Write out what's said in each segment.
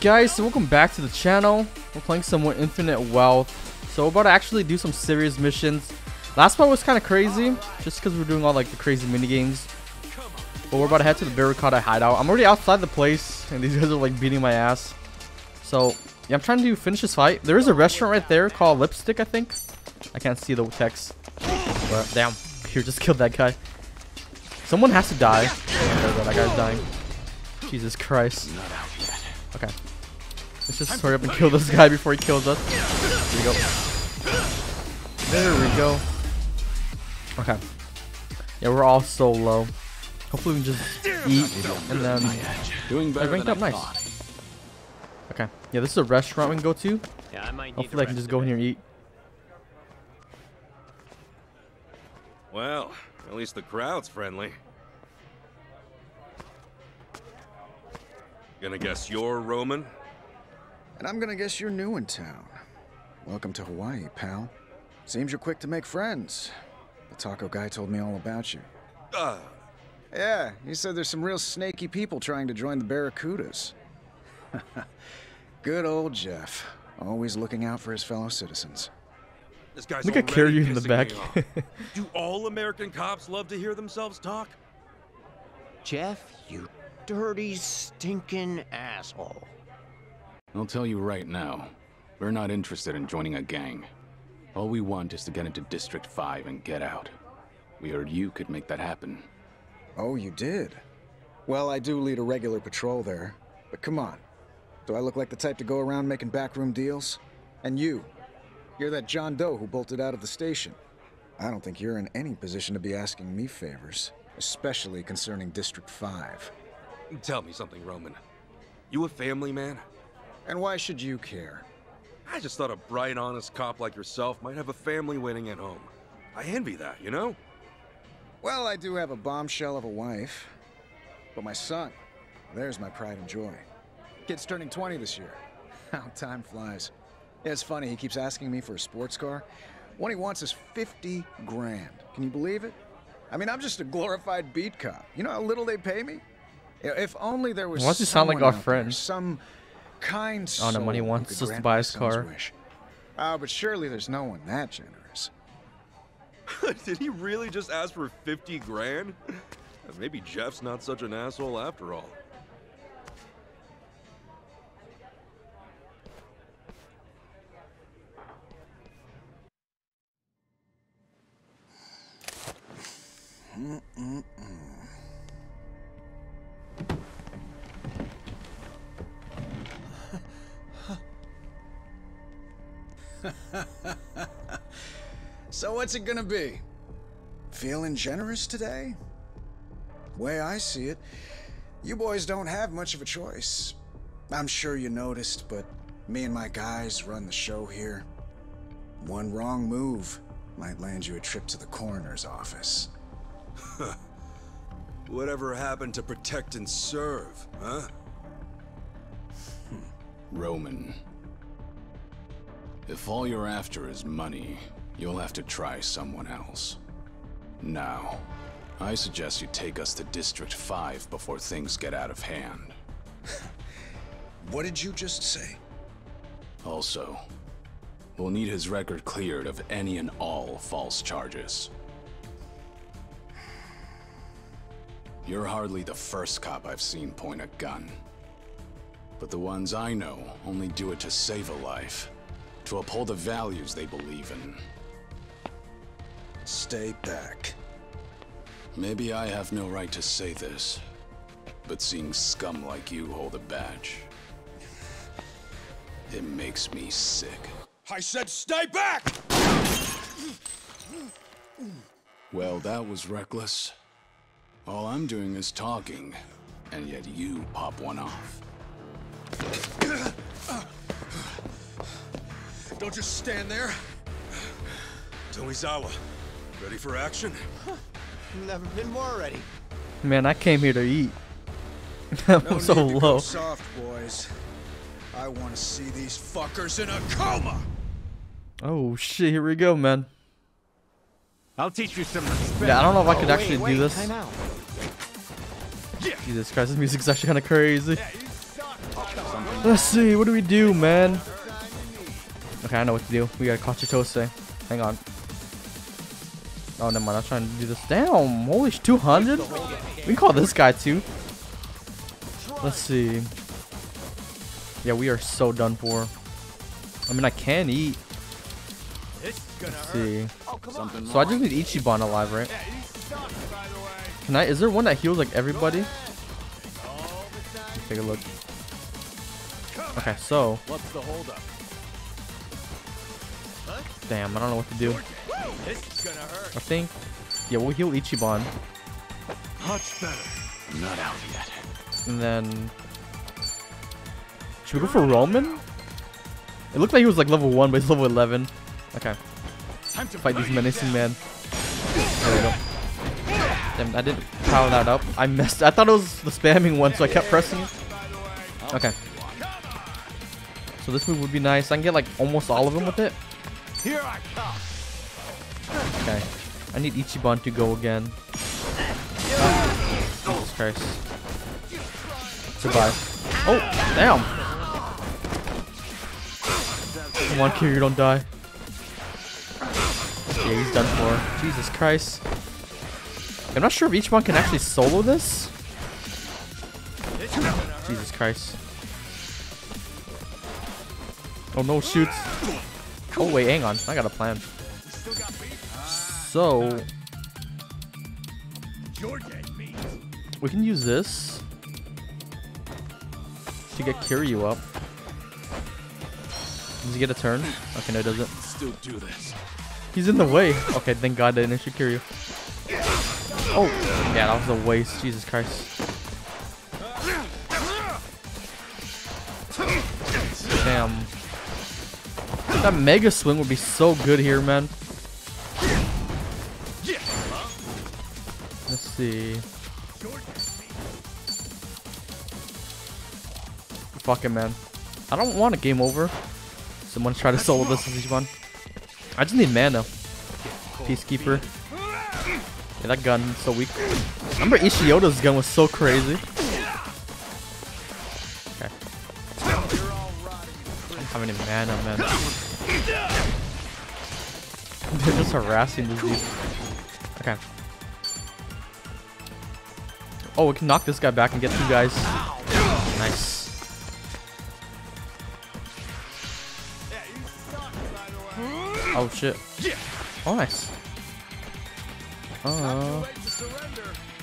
Guys, so welcome back to the channel. We're playing some more Infinite Wealth. So we're about to actually do some serious missions. Last part was kind of crazy, just because we're doing all like the crazy mini games. But we're about to head to the Barracuda hideout. I'm already outside the place, and these guys are like beating my ass. So yeah, I'm trying to finish this fight. There is a restaurant right there called Lipstick, I think. I can't see the text. But damn, Kiryu just killed that guy. Someone has to die. Oh, that guy's dying. Jesus Christ. Okay. Let's just hurry up and kill this guy before he kills us. Here we go. There we go. Okay. Yeah, we're all so low. Hopefully we can just eat and then I ranked up nice. Okay. Yeah, this is a restaurant we can go to. Hopefully I can just go in here and eat. Well, at least the crowd's friendly. Gonna guess you're Roman? And I'm gonna guess you're new in town. Welcome to Hawaii, pal. Seems you're quick to make friends. The taco guy told me all about you. Yeah, he said there's some real snaky people trying to join the Barracudas. Good old Jeff, always looking out for his fellow citizens. This guy's look at Kiryu in the back. Do all American cops love to hear themselves talk? Jeff, you dirty, stinking asshole. I'll tell you right now, we're not interested in joining a gang. All we want is to get into District 5 and get out. We heard you could make that happen. Oh, you did? Well, I do lead a regular patrol there, but come on. Do I look like the type to go around making backroom deals? And you, you're that John Doe who bolted out of the station. I don't think you're in any position to be asking me favors, especially concerning District 5. Tell me something, Roman. You a family man? And why should you care? I just thought a bright, honest cop like yourself might have a family waiting at home. I envy that, you know? Well, I do have a bombshell of a wife. But my son, there's my pride and joy. Kid's turning 20 this year. How time flies. Yeah, it's funny, he keeps asking me for a sports car. What he wants is 50 grand. Can you believe it? I mean, I'm just a glorified beat cop. You know how little they pay me? If only there was some kind soul. Oh, no money wants us to buy his car. But surely there's no one that generous. Did he really just ask for 50 grand? Maybe Jeff's not such an asshole after all. So what's it gonna be? Feeling generous today? The way I see it, you boys don't have much of a choice. I'm sure you noticed, but me and my guys run the show here. One wrong move might land you a trip to the coroner's office. Whatever happened to protect and serve, huh? Roman. If all you're after is money, you'll have to try someone else. Now, I suggest you take us to District 5 before things get out of hand. What did you just say? Also, we'll need his record cleared of any and all false charges. You're hardly the first cop I've seen point a gun. But the ones I know only do it to save a life. To uphold the values they believe in. Stay back. Maybe I have no right to say this, but seeing scum like you hold a badge, it makes me sick. I said stay back! Well, that was reckless. All I'm doing is talking, and yet you pop one off. Don't just stand there. Tomizawa, ready for action? Never been more ready. Man, I came here to eat. I'm no so need to low. Go soft, boys. I want to see these fuckers in a coma. Oh shit! Here we go, man. I'll teach you some respect. Yeah, I don't know if I could actually do this. Jesus Christ, this music's actually kind of crazy. Yeah, Let's see, what do we do, man? Okay, I know what to do. We gotta catch Chitose. Hang on. Oh, never mind. I was trying to do this. Damn, holy 200? We can call this guy too. Let's see. Yeah, we are so done for. I mean, I can eat. Let's see. So I just need Ichiban alive, right? Can I? Is there one that heals like everybody? Let's take a look. Okay, so. What's the hold up? Damn, I don't know what to do. I think. Yeah, we'll heal Ichiban. Much better. Not out yet. And then. Should we go for Roman? It looked like he was like level 1, but he's level 11. Okay. Time to fight these menacing men. There we go. Damn, I didn't power that up. I messed. I thought it was the spamming one, so I kept pressing it. Okay. So this move would be nice. I can get like almost all of them with it. Here I come. Okay. I need Ichiban to go again. Jesus Christ. Survive. Oh, damn. Come on, Kiryu, don't die. Yeah, he's done for. Jesus Christ. I'm not sure if Ichiban can actually solo this. Jesus Christ. Oh no, shoot. Oh wait, hang on. I got a plan. So... we can use this to get Kiryu up. Does he get a turn? Okay, no, he doesn't. Still do this. He's in the way. Okay, thank God I didn't issue Kiryu. Oh, yeah, that was a waste. Jesus Christ. Damn. That Mega Swing would be so good here, man. Let's see. Fuck it, man. I don't want a game over. Someone try to solo this with Ichiban. I just need mana. Peacekeeper. Yeah, that gun is so weak. Remember Ishiota's gun was so crazy. Okay. I don't have any mana, man. They're just harassing this dude. Okay. Oh, we can knock this guy back and get two guys. Nice. Oh, shit. Oh, nice.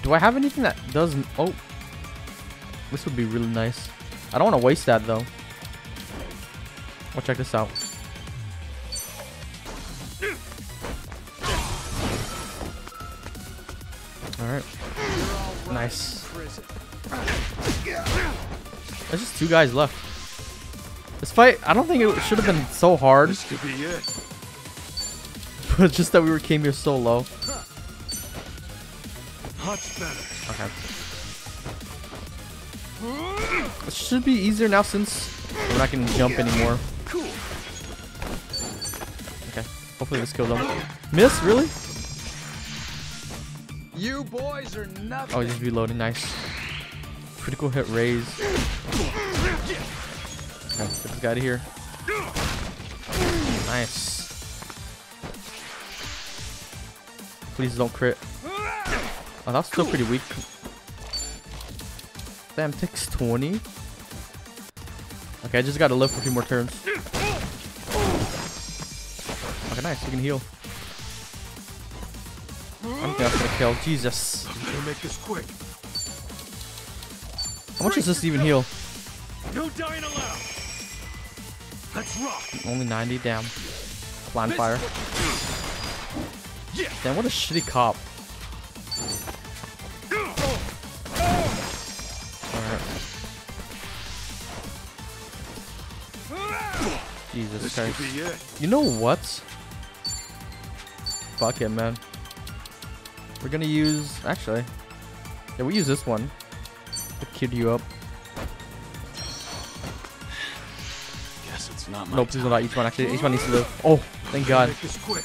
Do I have anything that doesn't? Oh, this would be really nice. I don't want to waste that though. Well, check this out. All right, nice. There's just two guys left. This fight, I don't think it should have been so hard. This could be it. But it's just that we came here so low. Much better. Okay. It should be easier now since we're not gonna jump anymore. Okay. Hopefully this kills him. Miss? Really? You boys are nothing. Oh, he's reloading. Nice. Critical hit raise. Okay, get this guy out of here. Nice. Please don't crit. Oh, that's still pretty weak. Damn, takes 20. Okay, I just gotta live for a few more turns. Okay, nice. We can heal. I'm gonna kill. Jesus. Make this quick. How much does this even heal? No dying allowed. Let's rock. Only 90. Damn. Blind fire. Damn, what a shitty cop. Jesus Christ. You know what? Fuck it, man. We're gonna use... actually... yeah, we'll use this one. To kid you up. Guess it's not my nope, please don't die. Ichiban, actually. Ichiban needs to live. Oh, thank God. This, quick.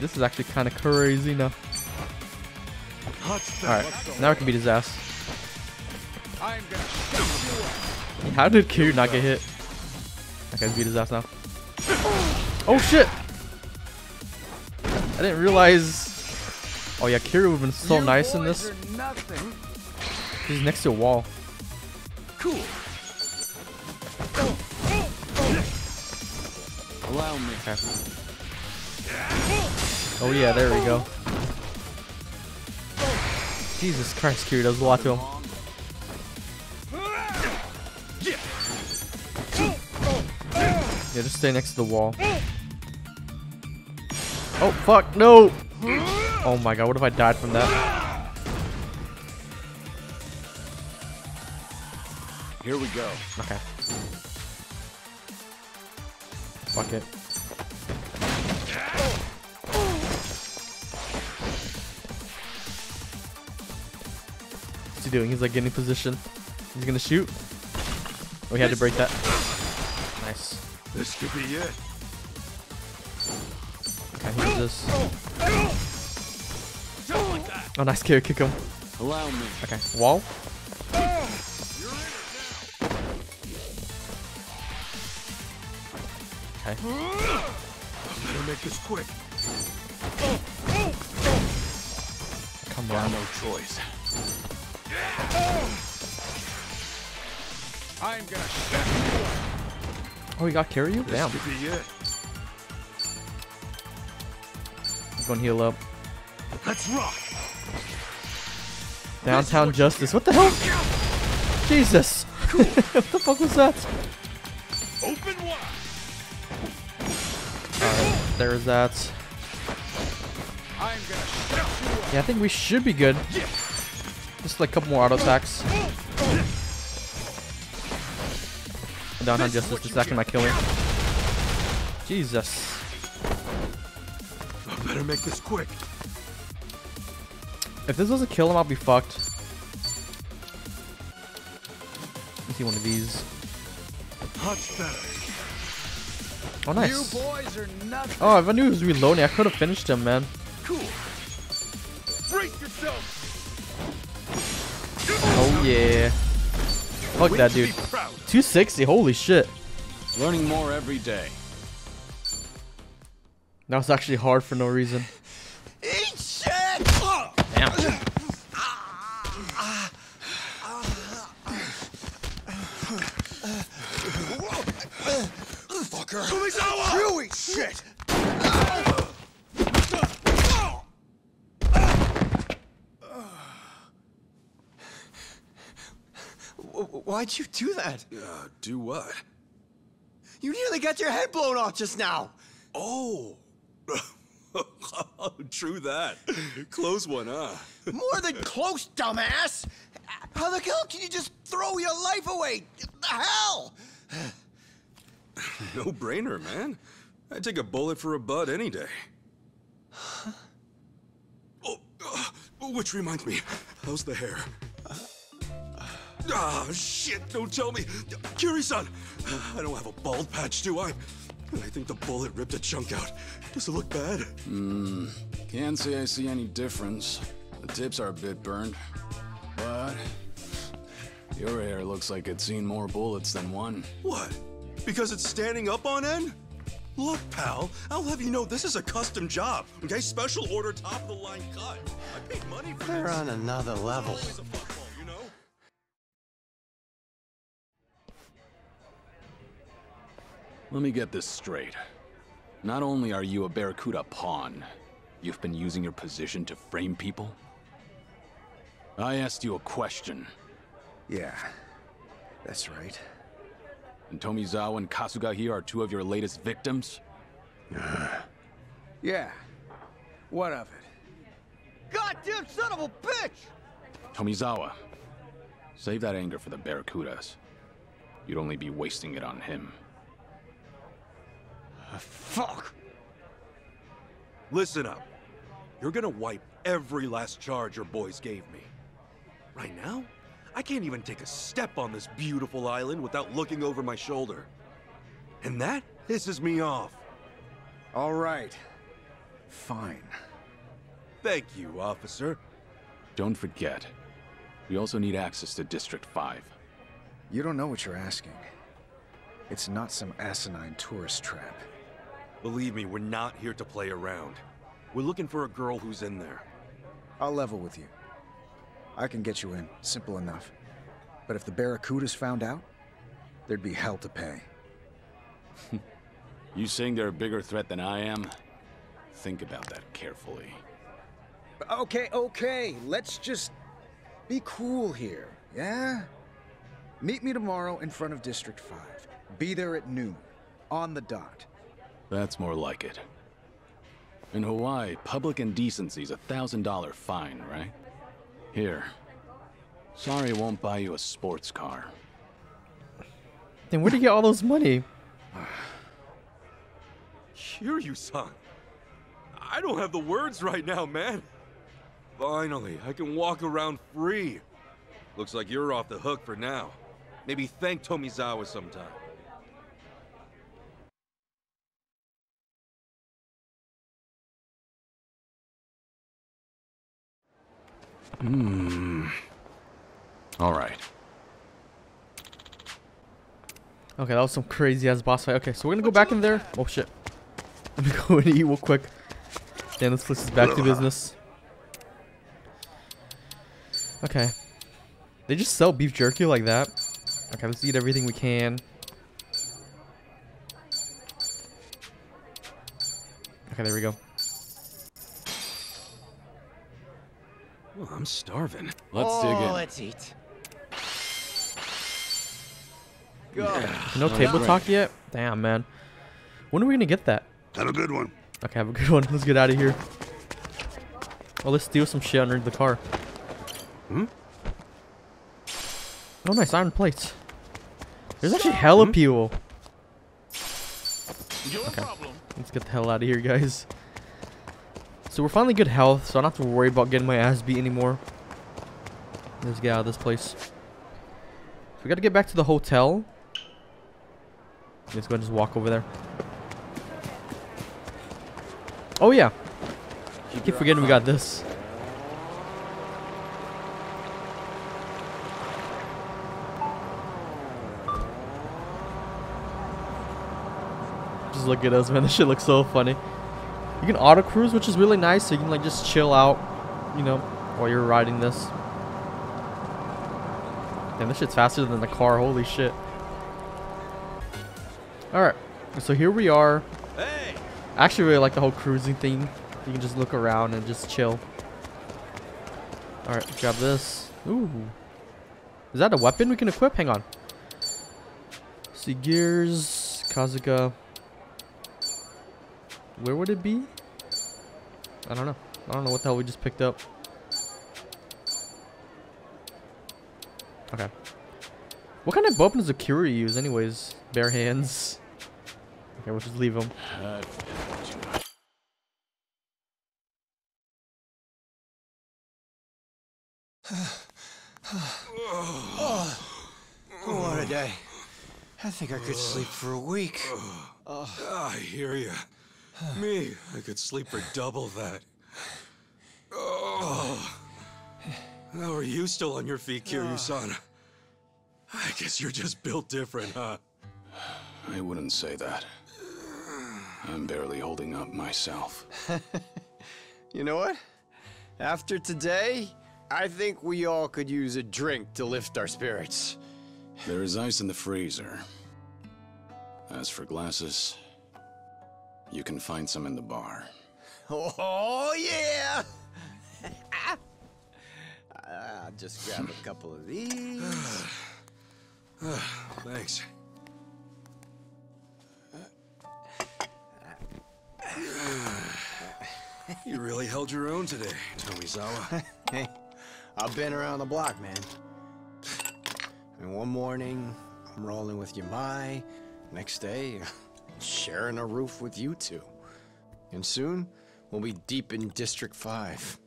This is actually kind of crazy now. Alright, now it can beat his ass. I'm gonna shut you up. How did Kiryu not get hit? I can beat his ass now. Oh shit! I didn't realize. Oh yeah, Kiryu would have been so nice in this. He's next to a wall. Cool. Allow me. Okay. Oh yeah, there we go. Jesus Christ, Kiryu does a lot to him. Yeah, just stay next to the wall. Oh fuck, no! Oh my god, what if I died from that? Here we go. Okay. Fuck it. What's he doing? He's like getting position. He's gonna shoot. Oh, he had to break that. Nice. This could be it. Okay, here's this. Oh, nice kick, kick him. Allow me. Okay, wall. Okay. I'm gonna make this quick. Come on, no choice. I'm gonna shut you up. Oh, he got Kiryu? Damn. He's gonna heal up. Let's rock. Downtown Justice. What the hell? Jesus. What the fuck was that? Open wide. Alright, there's that. Yeah, I think we should be good. Just like a couple more auto attacks. Downtown Justice is attacking my killer. Jesus. I better make this quick. If this doesn't kill him, I'll be fucked. Let me see one of these. Oh, nice. Oh, if I knew he was reloading, I could have finished him, man. Oh, yeah. Fuck that, dude. 260, holy shit. Learning more every day. That was actually hard for no reason. Tomizawa! Shit! Why'd you do that? Do what? You nearly got your head blown off just now! Oh! True that. Close one, huh? More than close, dumbass! How the hell can you just throw your life away? The hell! No brainer, man. I'd take a bullet for a bud any day. Huh? Oh, which reminds me, how's the hair? Ah, shit, don't tell me. Kiryu-san, I don't have a bald patch, do I? I think the bullet ripped a chunk out. Does it look bad? Hmm, can't say I see any difference. The tips are a bit burned, but your hair looks like it's seen more bullets than one. What? Because it's standing up on end? Look, pal, I'll have you know this is a custom job. Okay, special order, top of the line cut. I paid money for this. They're on another level. Football, you know? Let me get this straight. Not only are you a Barracuda pawn, you've been using your position to frame people? I asked you a question. Yeah, that's right. And Tomizawa and Kasugahi are two of your latest victims? Yeah. What of it? Goddamn son of a bitch! Tomizawa, save that anger for the Barracudas. You'd only be wasting it on him. Fuck! Listen up. You're gonna wipe every last charge your boys gave me. Right now? I can't even take a step on this beautiful island without looking over my shoulder. And that pisses me off. All right. Fine. Thank you, officer. Don't forget, We also need access to District 5. You don't know what you're asking. It's not some asinine tourist trap. Believe me, we're not here to play around. We're looking for a girl who's in there. I'll level with you. I can get you in, simple enough. But if the Barracudas found out, there'd be hell to pay. You saying they're a bigger threat than I am? Think about that carefully. Okay, okay, let's just be cool here, yeah? Meet me tomorrow in front of District 5. Be there at noon, on the dot. That's more like it. In Hawaii, public indecency's $1,000 fine, right? Here. Sorry, won't buy you a sports car. Then where'd you get all those money? Kiryu-san. I don't have the words right now, man. Finally, I can walk around free. Looks like you're off the hook for now. Maybe thank Tomizawa sometime. All right. Okay, that was some crazy ass boss fight. Okay, so we're gonna go back in there. Oh shit. Let me go and eat real quick. Damn, this place is back to business. Okay. They just sell beef jerky like that. Okay, let's eat everything we can. Okay, there we go. Well, I'm starving. Let's dig in. Let's eat. Yeah. No table talk yet? Damn, man. When are we gonna get that? Have a good one. Okay, have a good one. Let's get out of here. Oh, let's steal some shit under the car. Hmm? Oh, nice iron plates. There's actually hella people. Okay, let's get the hell out of here, guys. So we're finally good health, so I don't have to worry about getting my ass beat anymore. Let's get out of this place. So we gotta get back to the hotel. Let's go and just walk over there. Oh yeah, I keep forgetting we got this. Just look at us, man. This shit looks so funny. You can auto cruise, which is really nice. So you can like just chill out, you know, while you're riding this. Damn, this shit's faster than the car. Holy shit! All right, so here we are. I actually really like the whole cruising thing. You can just look around and just chill. Alright, grab this. Ooh. Is that a weapon we can equip? Hang on. See, gears. Kasuga. Where would it be? I don't know. I don't know what the hell we just picked up. Okay. What kind of weapon does a Kiryu use anyways? Bare hands. Okay, we'll just leave him. What a day. I think I could sleep for a week. I hear you. Me, I could sleep for double that. How are you still on your feet, Kiryu-san? I guess you're just built different, huh? I wouldn't say that. I'm barely holding up myself. You know what? After today, I think we all could use a drink to lift our spirits. There is ice in the freezer. As for glasses, you can find some in the bar. Oh, yeah! I'll just grab a couple of these. Thanks. You really held your own today, Tomizawa. Hey, I've been around the block, man. And one morning, I'm rolling with Yamai. Next day, sharing a roof with you two. And soon, we'll be deep in District 5.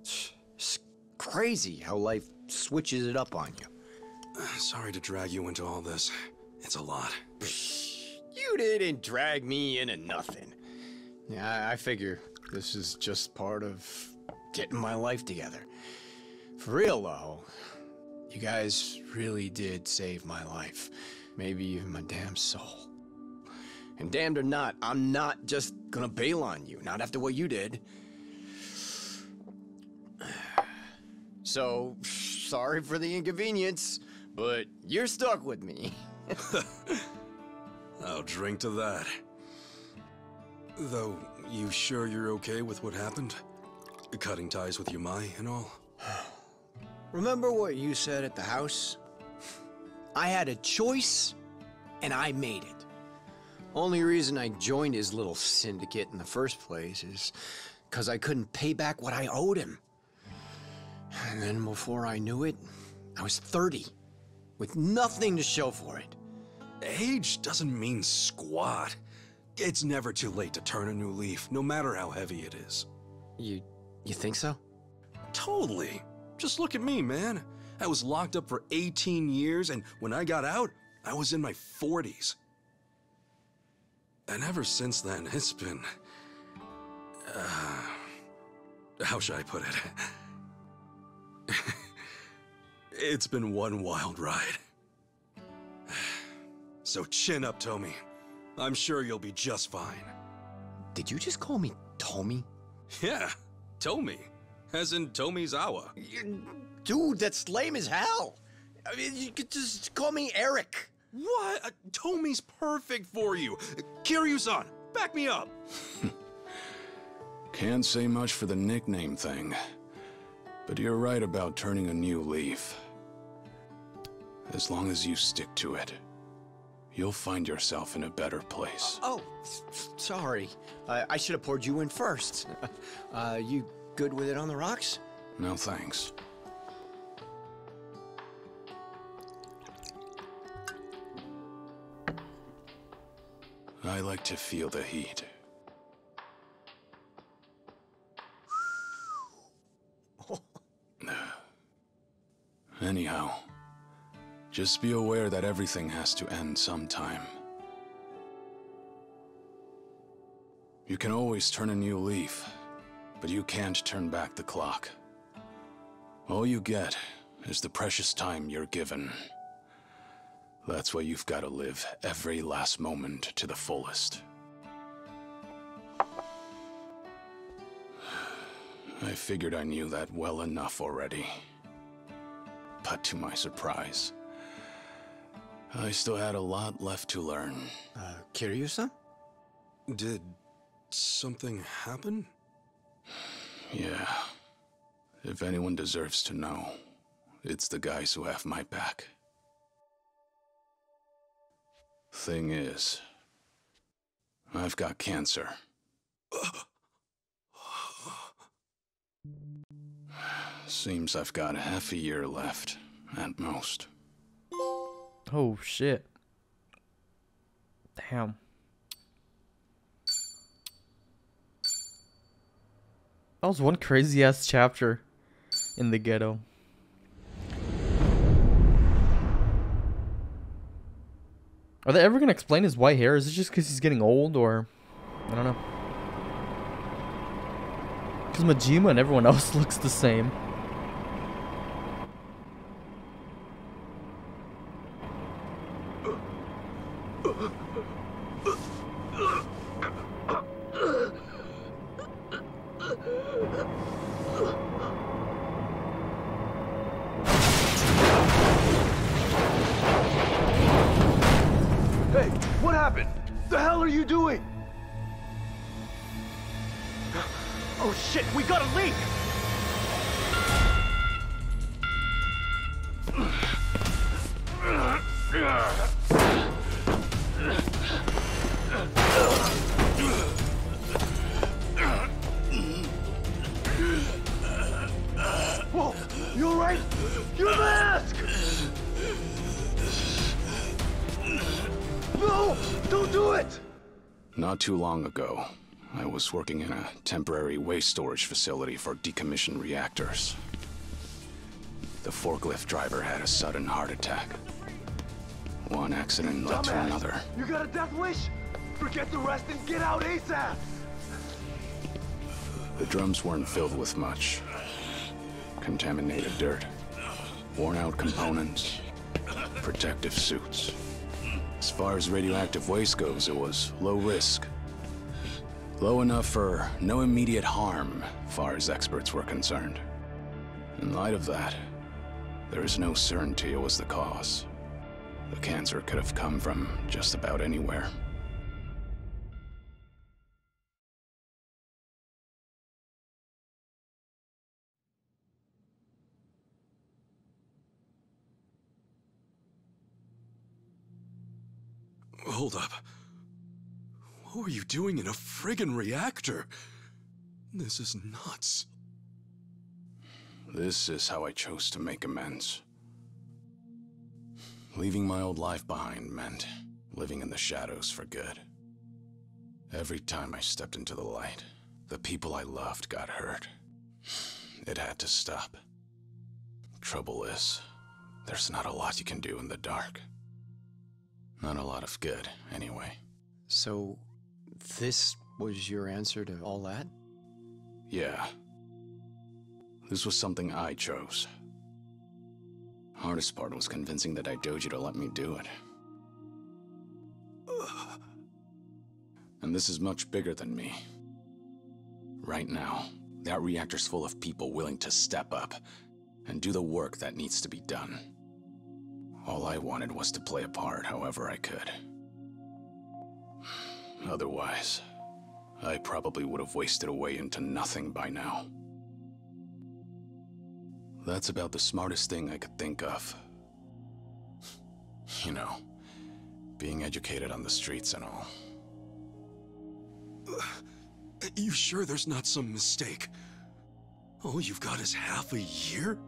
It's crazy how life switches it up on you. Sorry to drag you into all this. It's a lot. You didn't drag me into nothing. Yeah, I figure this is just part of getting my life together. For real though, you guys really did save my life. Maybe even my damn soul. And damned or not, I'm not just gonna bail on you, not after what you did. So, sorry for the inconvenience, but you're stuck with me. I'll drink to that. Though, you sure you're okay with what happened? Cutting ties with Yamai and all? Remember what you said at the house? I had a choice, and I made it. Only reason I joined his little syndicate in the first place is because I couldn't pay back what I owed him. And then before I knew it, I was 30, with nothing to show for it. Age doesn't mean squat. It's never too late to turn a new leaf, no matter how heavy it is. You think so? Totally. Just look at me, man. I was locked up for 18 years, and when I got out, I was in my 40s. And ever since then, it's been... how should I put it? It's been one wild ride. So chin up, Tomi. I'm sure you'll be just fine. Did you just call me Tomi? Yeah, Tomi. As in Tomizawa. Dude, that's lame as hell. I mean, you could just call me Eric. What? Tomi's perfect for you. Kiryu-san, back me up. Can't say much for the nickname thing, but you're right about turning a new leaf. As long as you stick to it, you'll find yourself in a better place. Sorry. I should have poured you in first. You good with it on the rocks? No, thanks. I like to feel the heat. Anyhow, just be aware that everything has to end sometime. You can always turn a new leaf, but you can't turn back the clock. All you get is the precious time you're given. That's why you've got to live every last moment to the fullest. I figured I knew that well enough already. But to my surprise, I still had a lot left to learn. Kiryu-san? Did something happen? Yeah. If anyone deserves to know, it's the guys who have my back. Thing is, I've got cancer. Seems I've got half a year left, at most. Oh shit. Damn. That was one crazy ass chapter in the ghetto. Are they ever gonna explain his white hair? Is it just because he's getting old, or I don't know? Because Majima and everyone else looks the same. Not too long ago, I was working in a temporary waste storage facility for decommissioned reactors. The forklift driver had a sudden heart attack. One accident led to another. You got a death wish? Forget the rest and get out ASAP! The drums weren't filled with much. contaminated dirt, worn-out components, protective suits. As far as radioactive waste goes, it was low risk. Low enough for no immediate harm, far as experts were concerned. In light of that, there is no certainty it was the cause. The cancer could have come from just about anywhere. Hold up. What were you doing in a friggin' reactor? This is nuts. This is how I chose to make amends. Leaving my old life behind meant living in the shadows for good. Every time I stepped into the light, the people I loved got hurt. It had to stop. Trouble is, there's not a lot you can do in the dark. Not a lot of good, anyway. So, this was your answer to all that? Yeah. This was something I chose. Hardest part was convincing the Daidoji to let me do it. And this is much bigger than me. Right now, that reactor's full of people willing to step up and do the work that needs to be done. All I wanted was to play a part however I could. Otherwise, I probably would have wasted away into nothing by now. That's about the smartest thing I could think of. You know, being educated on the streets and all. You sure there's not some mistake? All you've got is half a year?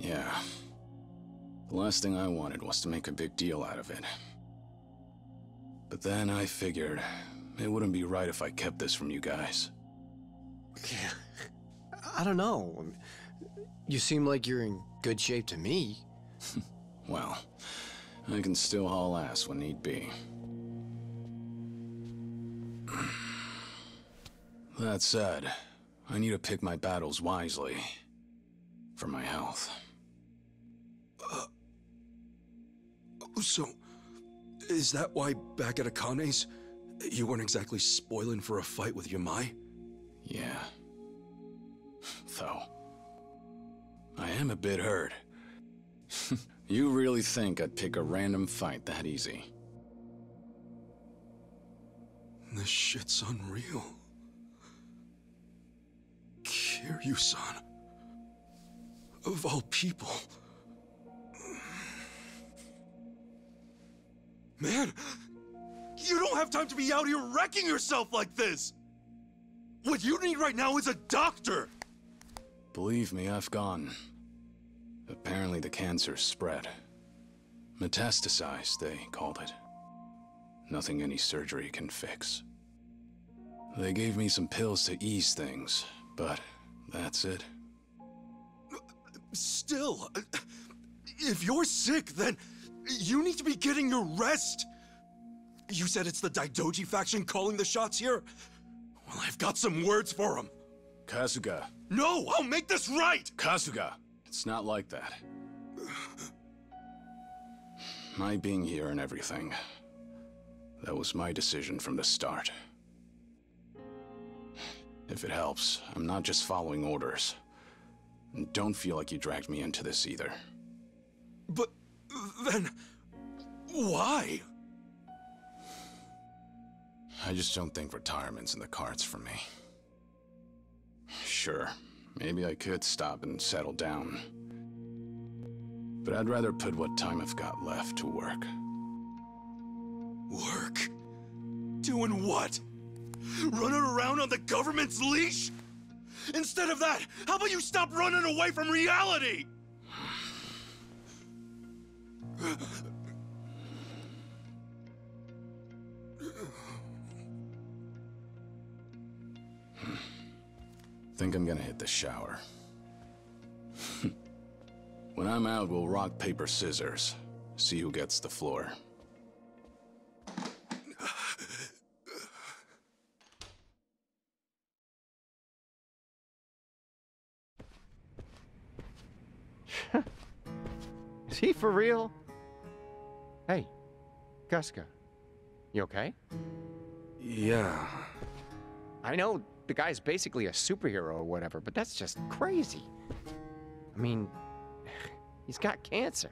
Yeah. The last thing I wanted was to make a big deal out of it. But then I figured it wouldn't be right if I kept this from you guys. I don't know. You seem like you're in good shape to me. Well, I can still haul ass when need be. That said, I need to pick my battles wisely for my health. So, is that why back at Akane's, you weren't exactly spoiling for a fight with Yamai? Yeah. Though, I am a bit hurt. You really think I'd pick a random fight that easy? This shit's unreal. Kiryu-san. Of all people. Man, you don't have time to be out here wrecking yourself like this! What you need right now is a doctor! Believe me, I've gone. Apparently the cancer spread. Metastasized, they called it. Nothing any surgery can fix. They gave me some pills to ease things, but that's it. Still, if you're sick, then... you need to be getting your rest! You said it's the Daidoji faction calling the shots here? Well, I've got some words for them. Kasuga. No! I'll make this right! Kasuga! It's not like that. My being here and everything... that was my decision from the start. If it helps, I'm not just following orders. And don't feel like you dragged me into this either. But... then... why? I just don't think retirement's in the cards for me. Sure, maybe I could stop and settle down. But I'd rather put what time I've got left to work. Work? Doing what? Running around on the government's leash? Instead of that, how about you stop running away from reality? Think I'm gonna hit the shower. When I'm out, we'll rock, paper, scissors. See who gets the floor. he for real? Hey, Kasuga, you okay? Yeah. I know the guy's basically a superhero or whatever, but that's just crazy. I mean, he's got cancer.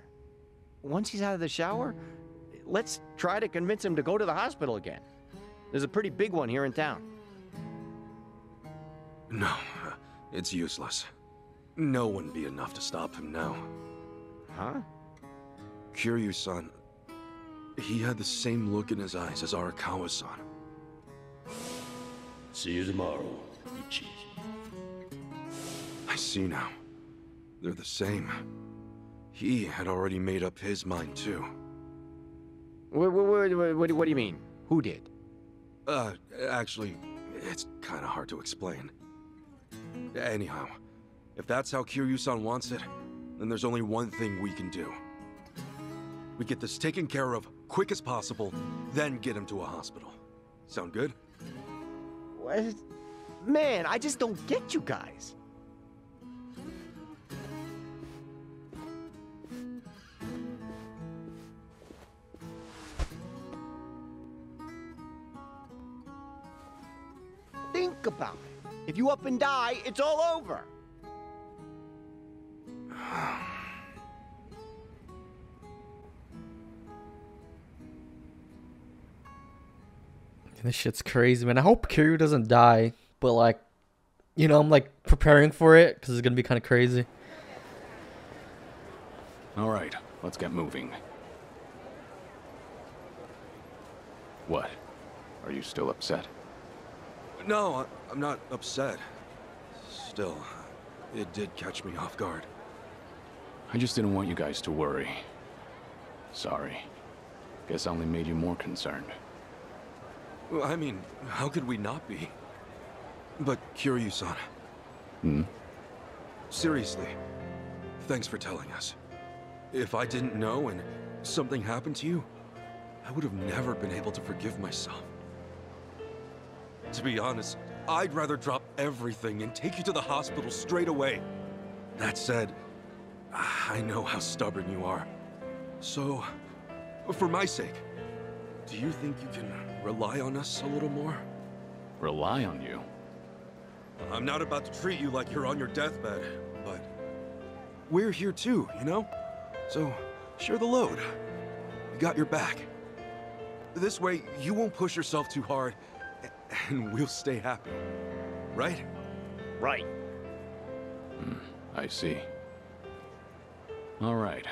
Once he's out of the shower, let's try to convince him to go to the hospital again. There's a pretty big one here in town. No, it's useless. No one'd be enough to stop him now. Huh? Kiryu-san, he had the same look in his eyes as Arakawa-san. See you tomorrow, Ichi. I see now. They're the same. He had already made up his mind, too. What do you mean? Who did? Actually, it's kind of hard to explain. Anyhow, if that's how Kiryu-san wants it, then there's only one thing we can do. We get this taken care of quick as possible, then get him to a hospital. Sound good? What? Man, I just don't get you guys. Think about it. If you up and die, it's all over. This shit's crazy, man. I hope Kiryu doesn't die, but like, you know, I'm like preparing for it because it's gonna be kind of crazy. All right, let's get moving. What? Are you still upset? No, I'm not upset. Still, it did catch me off guard. I just didn't want you guys to worry. Sorry. Guess I only made you more concerned. Well, I mean, how could we not be? But Kiryu-san. Hmm? Seriously, thanks for telling us. If I didn't know and something happened to you, I would have never been able to forgive myself. To be honest, I'd rather drop everything and take you to the hospital straight away. That said, I know how stubborn you are. So, for my sake, do you think you can rely on us a little more? Rely on you? I'm not about to treat you like you're on your deathbed, but we're here too, you know? So, share the load. We got your back. This way, you won't push yourself too hard, and we'll stay happy, right? Right. I see. All right.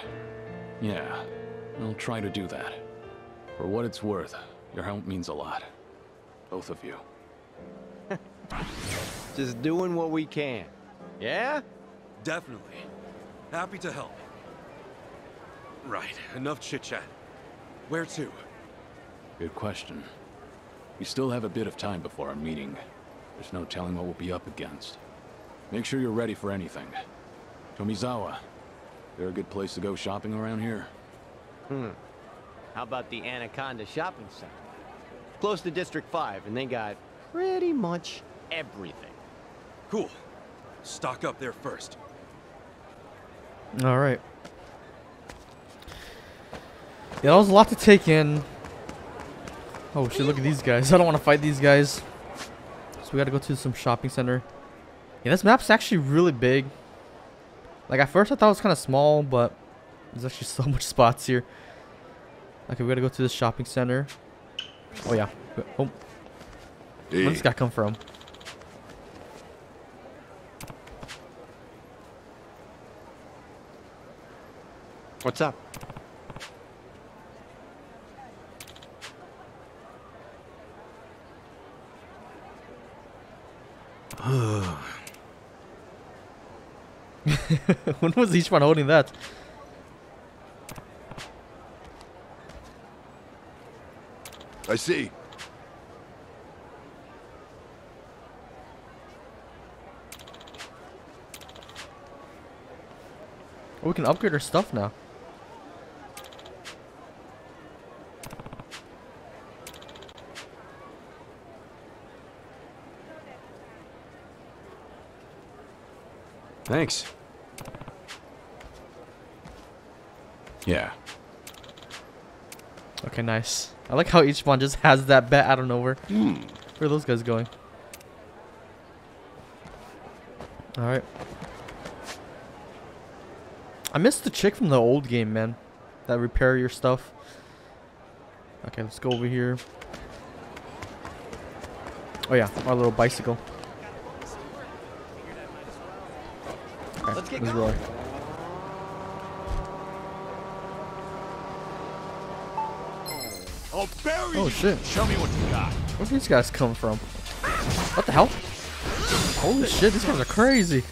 Yeah, I'll try to do that. For what it's worth, your help means a lot. Both of you. Just doing what we can. Yeah? Definitely. Happy to help. Right, enough chit-chat. Where to? Good question. We still have a bit of time before our meeting. There's no telling what we'll be up against. Make sure you're ready for anything. Tomizawa, there a good place to go shopping around here? How about the Anaconda shopping center? Close to District 5, and they got pretty much everything. Cool. Stock up there first. All right. Yeah, that was a lot to take in. Oh shit, look at these guys. I don't want to fight these guys. So we gotta go to some shopping center. Yeah, this map's actually really big. Like at first I thought it was kind of small, but there's actually so much spots here. Okay, we gotta go to this shopping center. Oh yeah. Oh. Hey. Where'd this guy come from? What's up? When was each one holding that? I see. Oh, we can upgrade our stuff now. Thanks. Yeah. Okay, nice. I like how Ichiban just has that bet out of nowhere. Where are those guys going? Alright. I missed the chick from the old game, man. That repair your stuff. Okay, let's go over here. Oh yeah, our little bicycle. Okay, let's get going. Oh shit. Show me what you got. Where'd these guys come from? What the hell? Holy shit, these guys are crazy.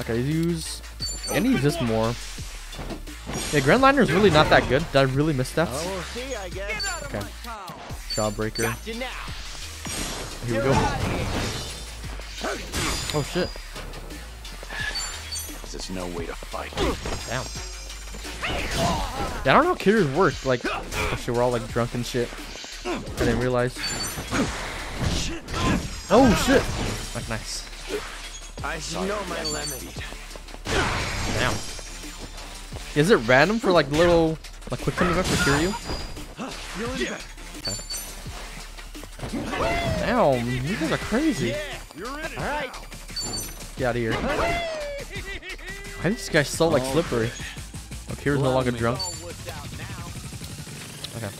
Okay, use any of this more. Yeah, Grand Liner is really not that good. Did I really miss that? Okay. Jawbreaker. Here we go. Oh shit. There's no way to fight. Damn. Yeah, I don't know how Kiryu's worked. Like, actually, we're all like drunk and shit. I didn't realize. Oh shit! Like, nice. I know my lemon. Damn. Is it random for like little, like quick time event for Kiryu? Okay. Damn, you guys are crazy. Alright. Get out of here. I think this guy's so like slippery. Kiryu's no longer drunk. Okay.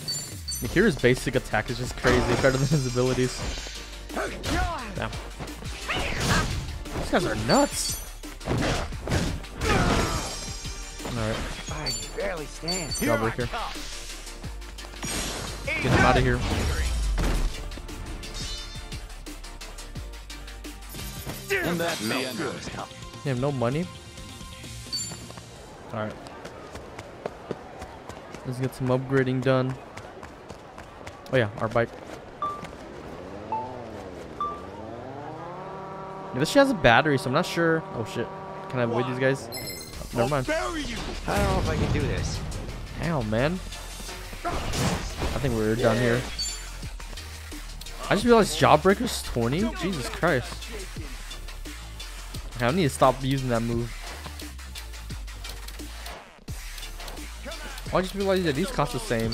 Kiryu's basic attack is just crazy, better than his abilities. Damn. These guys are nuts. Alright. I can barely stand. Jawbreaker. Get him out of here. And that man. You have no money? Alright. Let's get some upgrading done. Oh yeah, our bike. Yeah, this shit has a battery, so I'm not sure. Oh shit. Can I avoid these guys? Oh, never mind. I don't know if I can do this. Hell, man. I think we're done here. I just realized Jawbreaker's 20? Jesus Christ. I need to stop using that move. I just realized that these cost the same.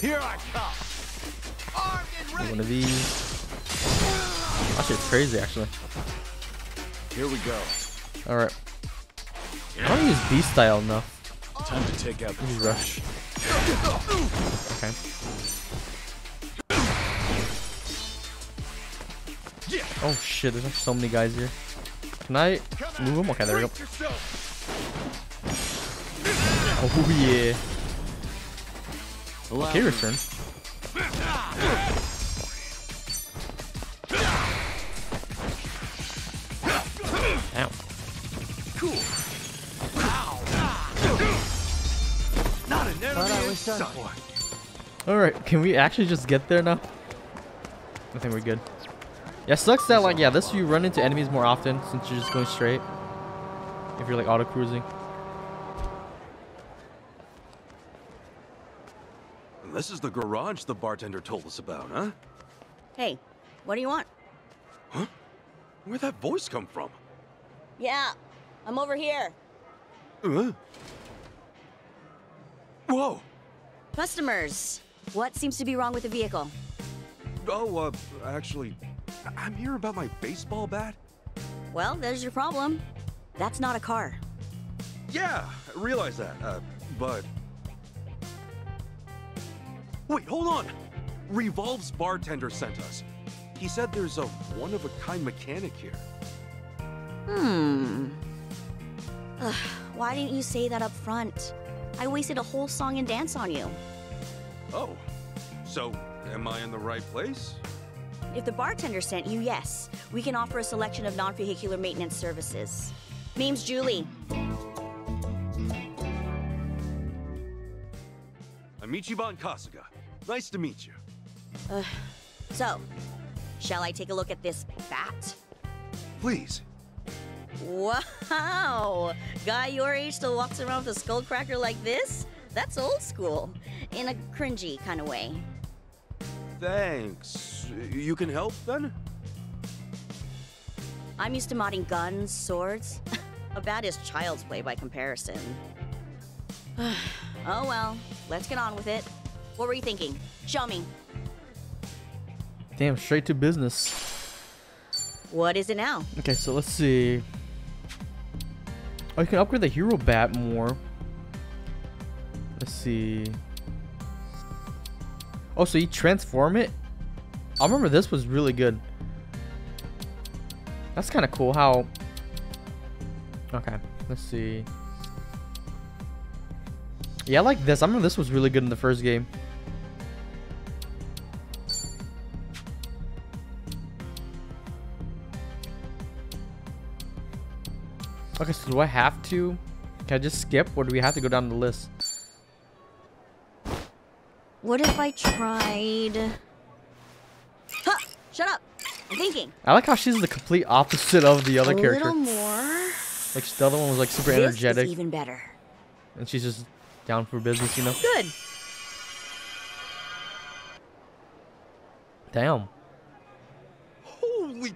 Here I come. One of these. That shit's crazy, actually. Here we go. All right. I don't use B style enough. Time to take out the rush. Okay. Oh shit! There's so many guys here. Can I move them? Okay, there we go. Oh yeah. Okay, return. Ow. Cool. Not an enemy. Alright, can we actually just get there now? I think we're good. Yeah, sucks that like this you run into enemies more often since you're just going straight. If you're like auto cruising. This is the garage the bartender told us about, huh? Hey, what do you want? Huh? Where'd that voice come from? Yeah, I'm over here. Whoa! Customers, what seems to be wrong with the vehicle? Oh, actually, I'm here about my baseball bat. Well, there's your problem. That's not a car. Yeah, I realize that, but... Wait, hold on! Revolve's bartender sent us. He said there's a one-of-a-kind mechanic here. Ugh, why didn't you say that up front? I wasted a whole song and dance on you. Oh, so am I in the right place? If the bartender sent you, yes. We can offer a selection of non-vehicular maintenance services. Name's Julie. I'm Ichiban Kasuga. Nice to meet you. So, shall I take a look at this bat? Please. Wow! Guy your age still walks around with a skullcracker like this? That's old school. In a cringy kind of way. Thanks. You can help then? I'm used to modding guns, swords. A bat is child's play by comparison. Oh well, let's get on with it. What were you thinking? Show me. Damn, straight to business. What is it now? Okay, so let's see. Oh, you can upgrade the hero bat more. Let's see. Oh, so you transform it? I remember this was really good. That's kind of cool how... Okay, let's see. Yeah, I like this. I remember this was really good in the first game. Okay, so do I have to... Can I just skip or do we have to go down the list? What if I tried... Huh! Shut up! I'm thinking! I like how she's the complete opposite of the other character. A little more... Like, the other one was, like, super energetic. Even better. And she's just down for business, you know? Good! Damn. Holy...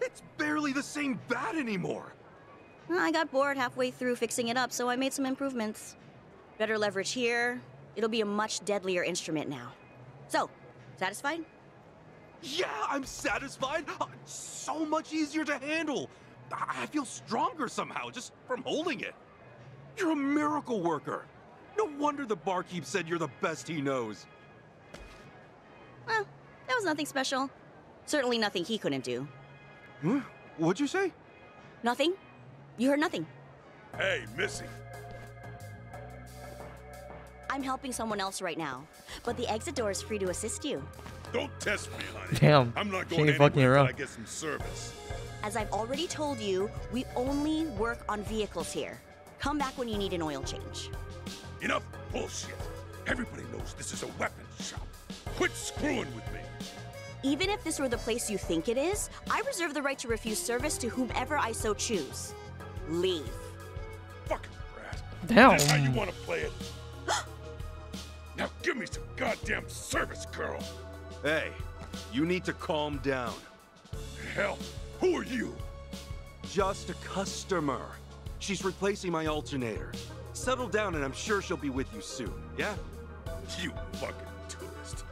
It's barely the same bat anymore! I got bored halfway through fixing it up, so I made some improvements. Better leverage here... It'll be a much deadlier instrument now. So, satisfied? Yeah, I'm satisfied. So much easier to handle. I feel stronger somehow just from holding it. You're a miracle worker. No wonder the barkeep said you're the best he knows. Well, that was nothing special. Certainly nothing he couldn't do. Huh? What'd you say? Nothing. You heard nothing. Hey, Missy. I'm helping someone else right now, but the exit door is free to assist you. Don't test me, honey. Damn, I'm not going anywhere until I get some service. As I've already told you, we only work on vehicles here. Come back when you need an oil change. Enough bullshit. Everybody knows this is a weapons shop. Quit screwing with me. Even if this were the place you think it is, I reserve the right to refuse service to whomever I so choose. Leave. Fucking rat. Damn. That's how you want to play it. Now give me some goddamn service, girl! Hey, you need to calm down. Hell, who are you? Just a customer. She's replacing my alternator. Settle down and I'm sure she'll be with you soon, yeah? You fucking tourist.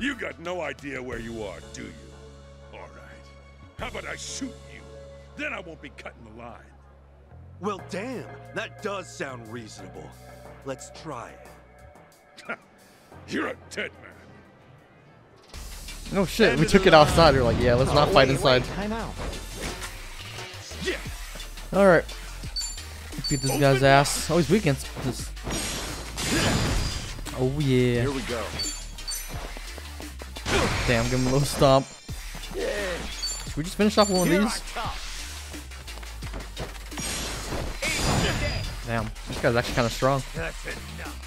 You got no idea where you are, do you? Alright, how about I shoot you? Then I won't be cutting the line. Well, damn, that does sound reasonable. Let's try it. You're a dead man. No shit, we took it outside. We're like, yeah, let's not fight inside. Alright. Beat this guy's ass. Oh, he's weak against this. Oh, yeah. Here we go. Damn, give him a little stomp. Should we just finish off one of these? Damn, this guy's actually kind of strong. That's enough.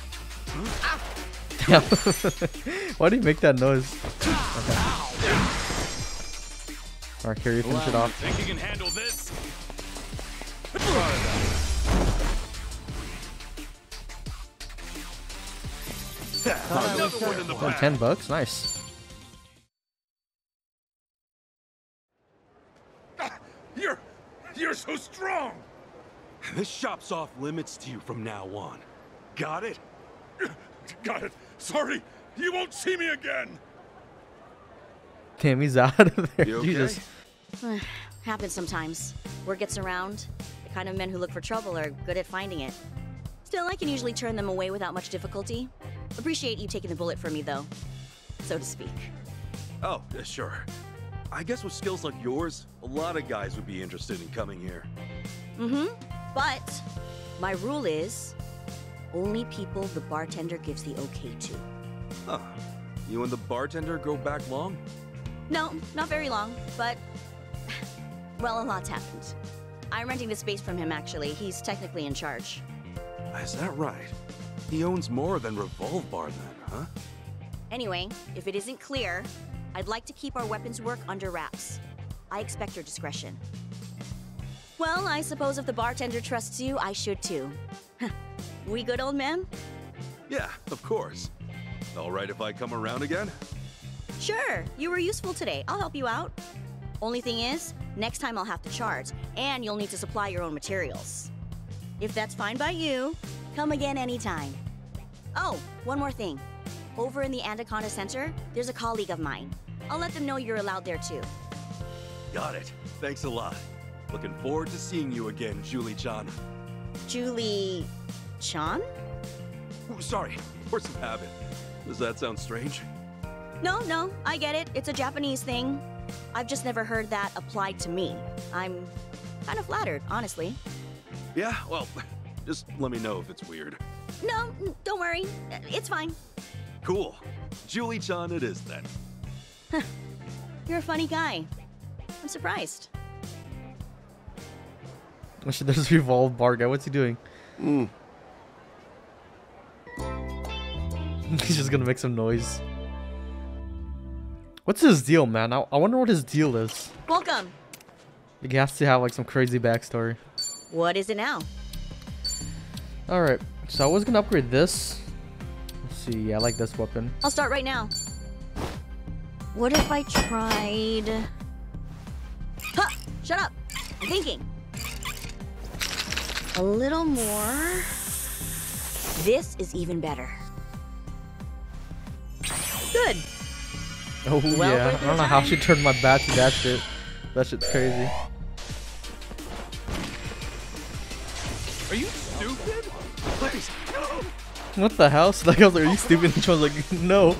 Damn. Why do you make that noise? Okay. Alright, Kiryu, finish it off. Think you can handle this? Oh, $10, nice. You're so strong. This shop's off limits to you from now on. Got it? Got it. Sorry, you won't see me again. Damn, he's out of there. You okay? Jesus. Happens sometimes. Word gets around. The kind of men who look for trouble are good at finding it. Still, I can usually turn them away without much difficulty. Appreciate you taking the bullet for me, though, so to speak. Oh, sure. I guess with skills like yours, a lot of guys would be interested in coming here. Mm-hmm. But my rule is... only people the bartender gives the okay to. Huh. You and the bartender go back long? No, not very long, but... well, a lot's happened. I'm renting this space from him, actually. He's technically in charge. Is that right? He owns more than Revolve Bar then, huh? Anyway, if it isn't clear, I'd like to keep our weapons work under wraps. I expect your discretion. Well, I suppose if the bartender trusts you, I should too. We good, old man? Yeah, of course. All right if I come around again? Sure, you were useful today. I'll help you out. Only thing is, next time I'll have to charge, and you'll need to supply your own materials. If that's fine by you, Come again anytime. Oh, one more thing. Over in the Anaconda Center, there's a colleague of mine. I'll let them know you're allowed there too. Got it. Thanks a lot. Looking forward to seeing you again, Julie-chan. Julie-chan? Ooh, sorry, force of habit. Does that sound strange? No, no, I get it. It's a Japanese thing. I've just never heard that applied to me. I'm kind of flattered, honestly. Yeah, well, just let me know if it's weird. No, don't worry. It's fine. Cool. Julie-chan it is then. You're a funny guy. I'm surprised. There's Revolve Bar guy. What's he doing? He's just gonna make some noise. What's his deal, man? I wonder what his deal is. Welcome. He has to have like some crazy backstory. What is it now? Alright, so I was gonna upgrade this. Let's see, I like this weapon. I'll start right now. What if I tried... Huh! Shut up! I'm thinking. A little more. This is even better. Good. Oh well, yeah, I don't know how she turned my back to that shit. That shit's crazy. Are you stupid? Please, no. What the hell? So that girl's like, are you stupid? And she was like, no.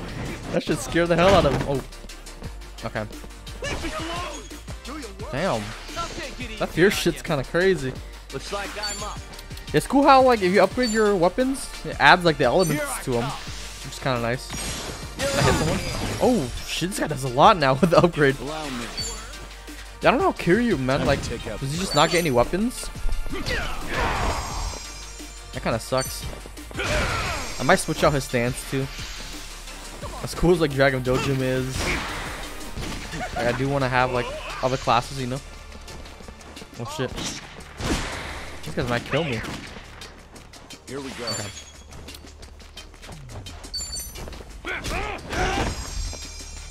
That should scare the hell out of him. Oh. Okay. Leave me alone. Do your work. Damn. That fear shit's kind of crazy. Looks like I'm up. It's cool how like if you upgrade your weapons, it adds like the elements to them, which is kind of nice. I hit someone. Oh shit, this guy does a lot now with the upgrade. I don't know how Kiryu, man, like, does he just not get any weapons? That kind of sucks. I might switch out his stance too. As cool as like Dragon Doji is, like, I do want to have like other classes, you know. Oh shit, this guy might kill me. Here we go. Okay.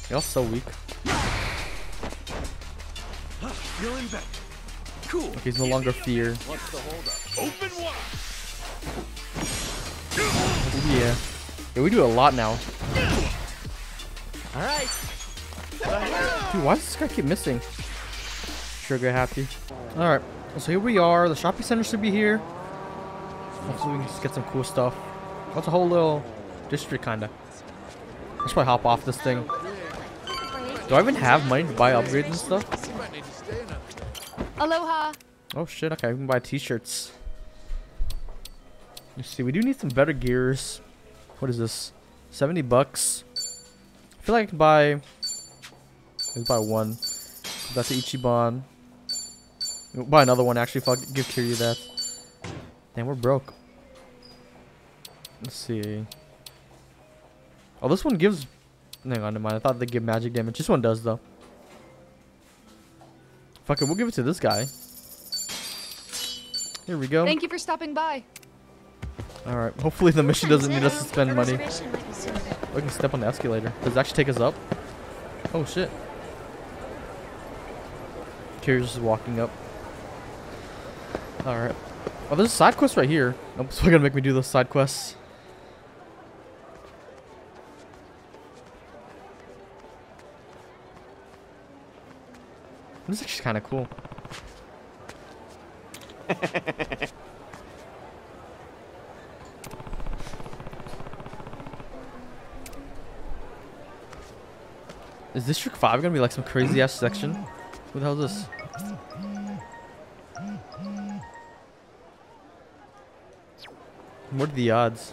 Y'all so weak. Cool. Okay, he's no longer fear. What's the hold up? Open wide. Yeah. Yeah, we do a lot now. Alright. Dude, why does this guy keep missing? Sugar happy. Alright, so here we are. The shopping center should be here. Hopefully we can just get some cool stuff. That's a whole little district kinda. Let's probably hop off this thing. Do I even have money to buy upgrades and stuff? Aloha. Oh shit, okay, we can buy t-shirts. Let's see, we do need some better gears. What is this? 70 bucks. I feel like I can buy... Let's buy one. That's an Ichiban. We'll buy another one actually, if I give Kiryu that. Damn, we're broke. Let's see. Oh, this one gives... Hang on, never mind. I thought they give magic damage. This one does, though. Fuck it, we'll give it to this guy. Here we go. Thank you for stopping by. Alright, hopefully the mission doesn't need us to spend money. We can step on the escalator. Does it actually take us up? Oh, shit. Tears is walking up. Alright. Oh, there's a side quest right here. Nope, it's gonna make me do those side quests. This is actually kind of cool. Is District 5 gonna be like some crazy ass section? What the hell is this? What are the odds?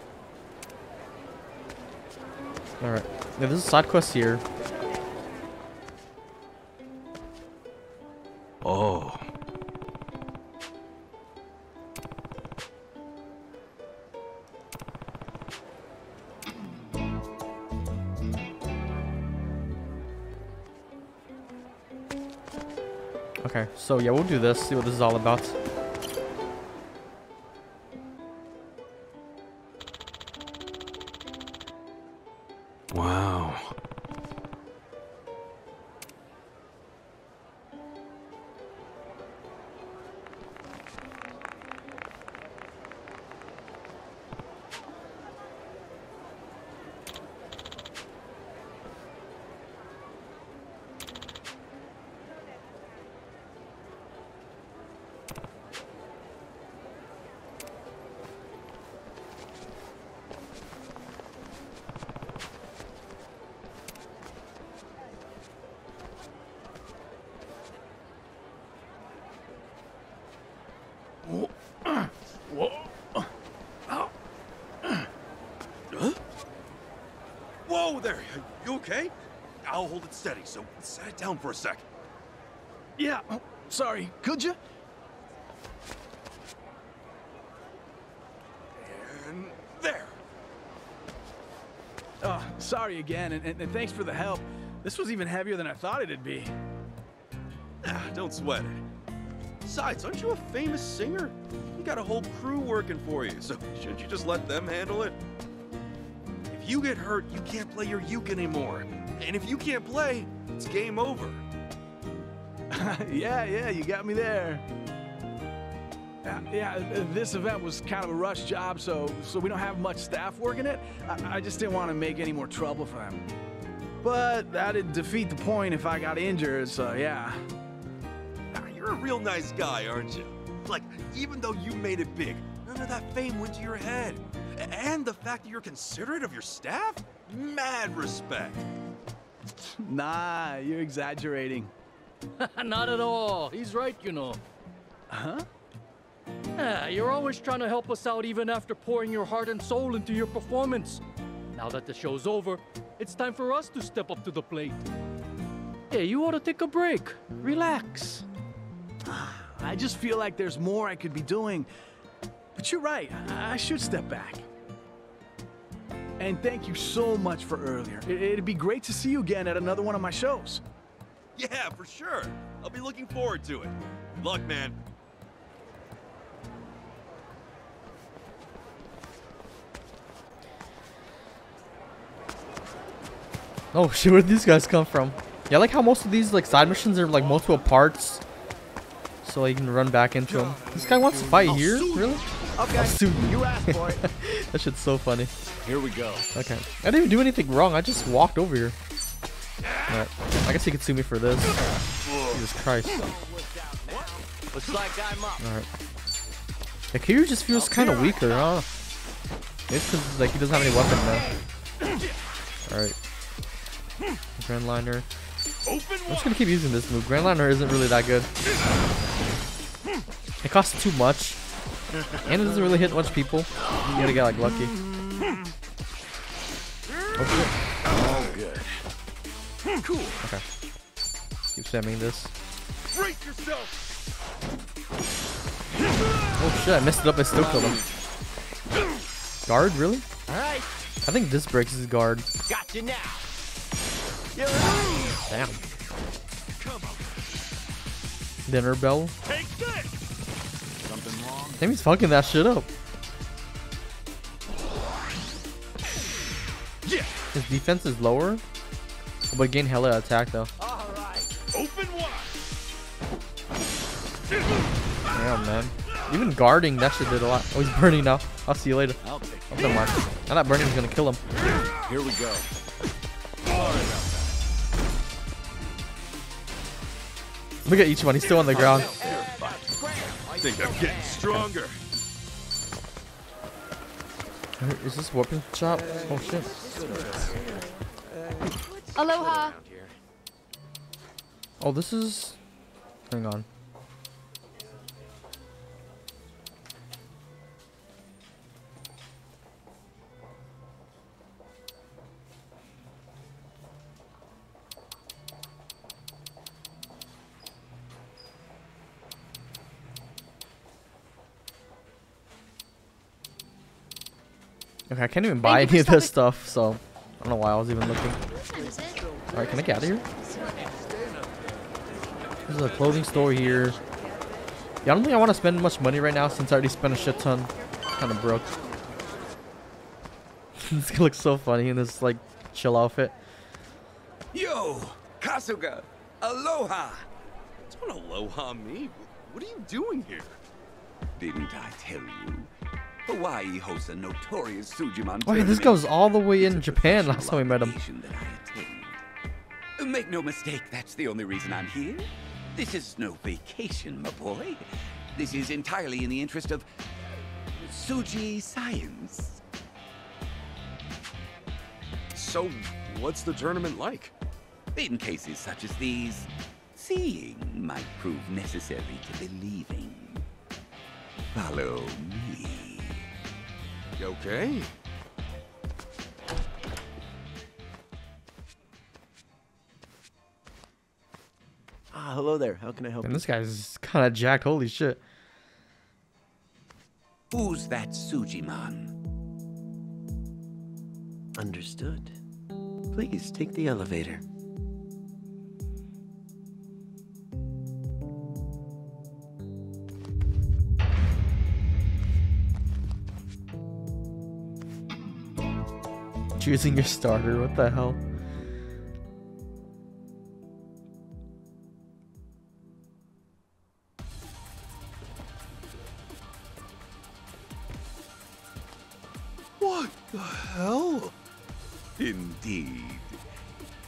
Alright. Yeah, there's a side quest here. Oh. Okay, so yeah, we'll do this, see what this is all about. Wow. Whoa there! You okay? I'll hold it steady, so sit down for a sec. Yeah, oh, sorry. Could you? And there! Oh, sorry again, and thanks for the help. This was even heavier than I thought it'd be. Ah, don't sweat it. Besides, aren't you a famous singer? You got a whole crew working for you, so shouldn't you just let them handle it? If you get hurt, you can't play your uke anymore. And if you can't play, it's game over. Yeah, you got me there. This event was kind of a rush job, so we don't have much staff working it. I just didn't want to make any more trouble for them. But that'd defeat the point if I got injured, so yeah. You're a real nice guy, aren't you? Like, even though you made it big, none of that fame went to your head. And the fact that you're considerate of your staff? Mad respect. Nah, you're exaggerating. Not at all. He's right, you know. Huh? Yeah, you're always trying to help us out even after pouring your heart and soul into your performance. Now that the show's over, it's time for us to step up to the plate. Hey, you ought to take a break. Relax. I just feel like there's more I could be doing. But you're right, I should step back. And thank you so much for earlier. It'd be great to see you again at another one of my shows. Yeah, for sure. I'll be looking forward to it. Good luck, man. Oh shit, where did these guys come from? Yeah, I like how most of these like side missions are like multiple parts. So like, you can run back into him. This guy wants to fight here? Really? Okay. You asked for it. That shit's so funny. Here we go. Okay. I didn't even do anything wrong. I just walked over here. Alright. I guess he could sue me for this. Jesus Christ. Alright. Yeah, Kiryu just feels kind of weaker, huh? Maybe it's because like, he doesn't have any weapon now. Alright. Grand Liner. I'm just gonna keep using this move. Grand Liner isn't really that good. It costs too much. And it doesn't really hit much people. You gotta get like lucky. Oh good. Cool. Okay. Keep spamming this. Oh shit, I messed it up, I still killed him. Guard, really? Alright. I think this breaks his guard. Got you now. Damn. Dinner bell. Take this. Something wrong. Damn, he's fucking that shit up. Yeah. His defense is lower, but gain hella attack though. All right. Open wide. Damn man. Even guarding that shit did a lot. Oh, he's burning now. I'll see you later. I'll take it. Now that burning's gonna kill him. Here we go. Look at Ichiban, he's still on the ground. I think I'm getting stronger. Is this weapon chop? Oh shit. Aloha. Oh, this is. Hang on. Okay, I can't even buy any of this stuff, so I don't know why I was even looking. Alright, can I get out of here? There's a clothing store here. Yeah, I don't think I want to spend much money right now since I already spent a shit ton. Kind of broke. This guy looks so funny in this, like, chill outfit. Yo, Kasuga, aloha. Don't aloha me. What are you doing here? Didn't I tell you? Hawaii hosts a notorious Sujimon. Oh, yeah, this goes all the way in Japan last time we met him. Make no mistake, that's the only reason I'm here. This is no vacation, my boy. This is entirely in the interest of Suji science. So, what's the tournament like? In cases such as these, seeing might prove necessary to believing. Follow me. Okay. hello there. How can I help you? And this guy's kind of jacked. Holy shit. Who's that Sujimon? Understood. Please take the elevator. Choosing your starter, what the hell? What the hell? Indeed.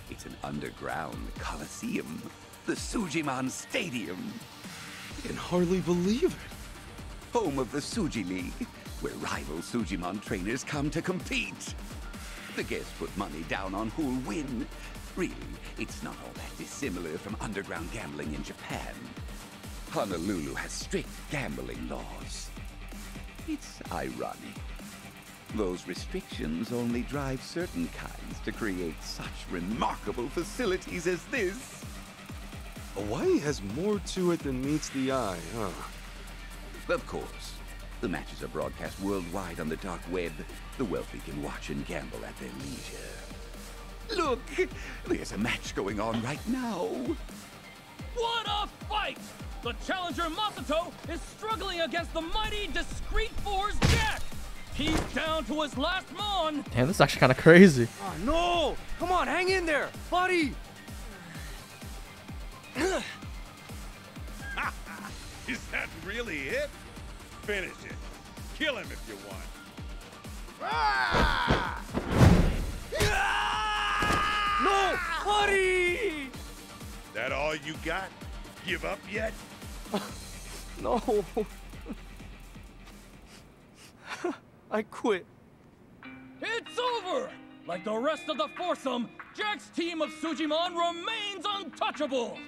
It's an underground coliseum. The Sujimon Stadium. I can hardly believe it. Home of the Suji League, where rival Sujimon trainers come to compete. The guests put money down on who'll win. Really, it's not all that dissimilar from underground gambling in Japan. Honolulu has strict gambling laws. It's ironic. Those restrictions only drive certain kinds to create such remarkable facilities as this. Hawaii has more to it than meets the eye, huh? Of course. The matches are broadcast worldwide on the dark web. The wealthy can watch and gamble at their leisure. Look, there's a match going on right now. What a fight! The challenger Masato is struggling against the mighty Discreet Force Jack. He's down to his last mon. Damn, this is actually kind of crazy. Oh, no! Come on, hang in there, buddy. Is that really it? Finish it. Kill him if you want. Ah! Ah! No, buddy! That all you got? Give up yet? No. I quit. It's over! Like the rest of the foursome, Jack's team of Sujimon remains untouchable!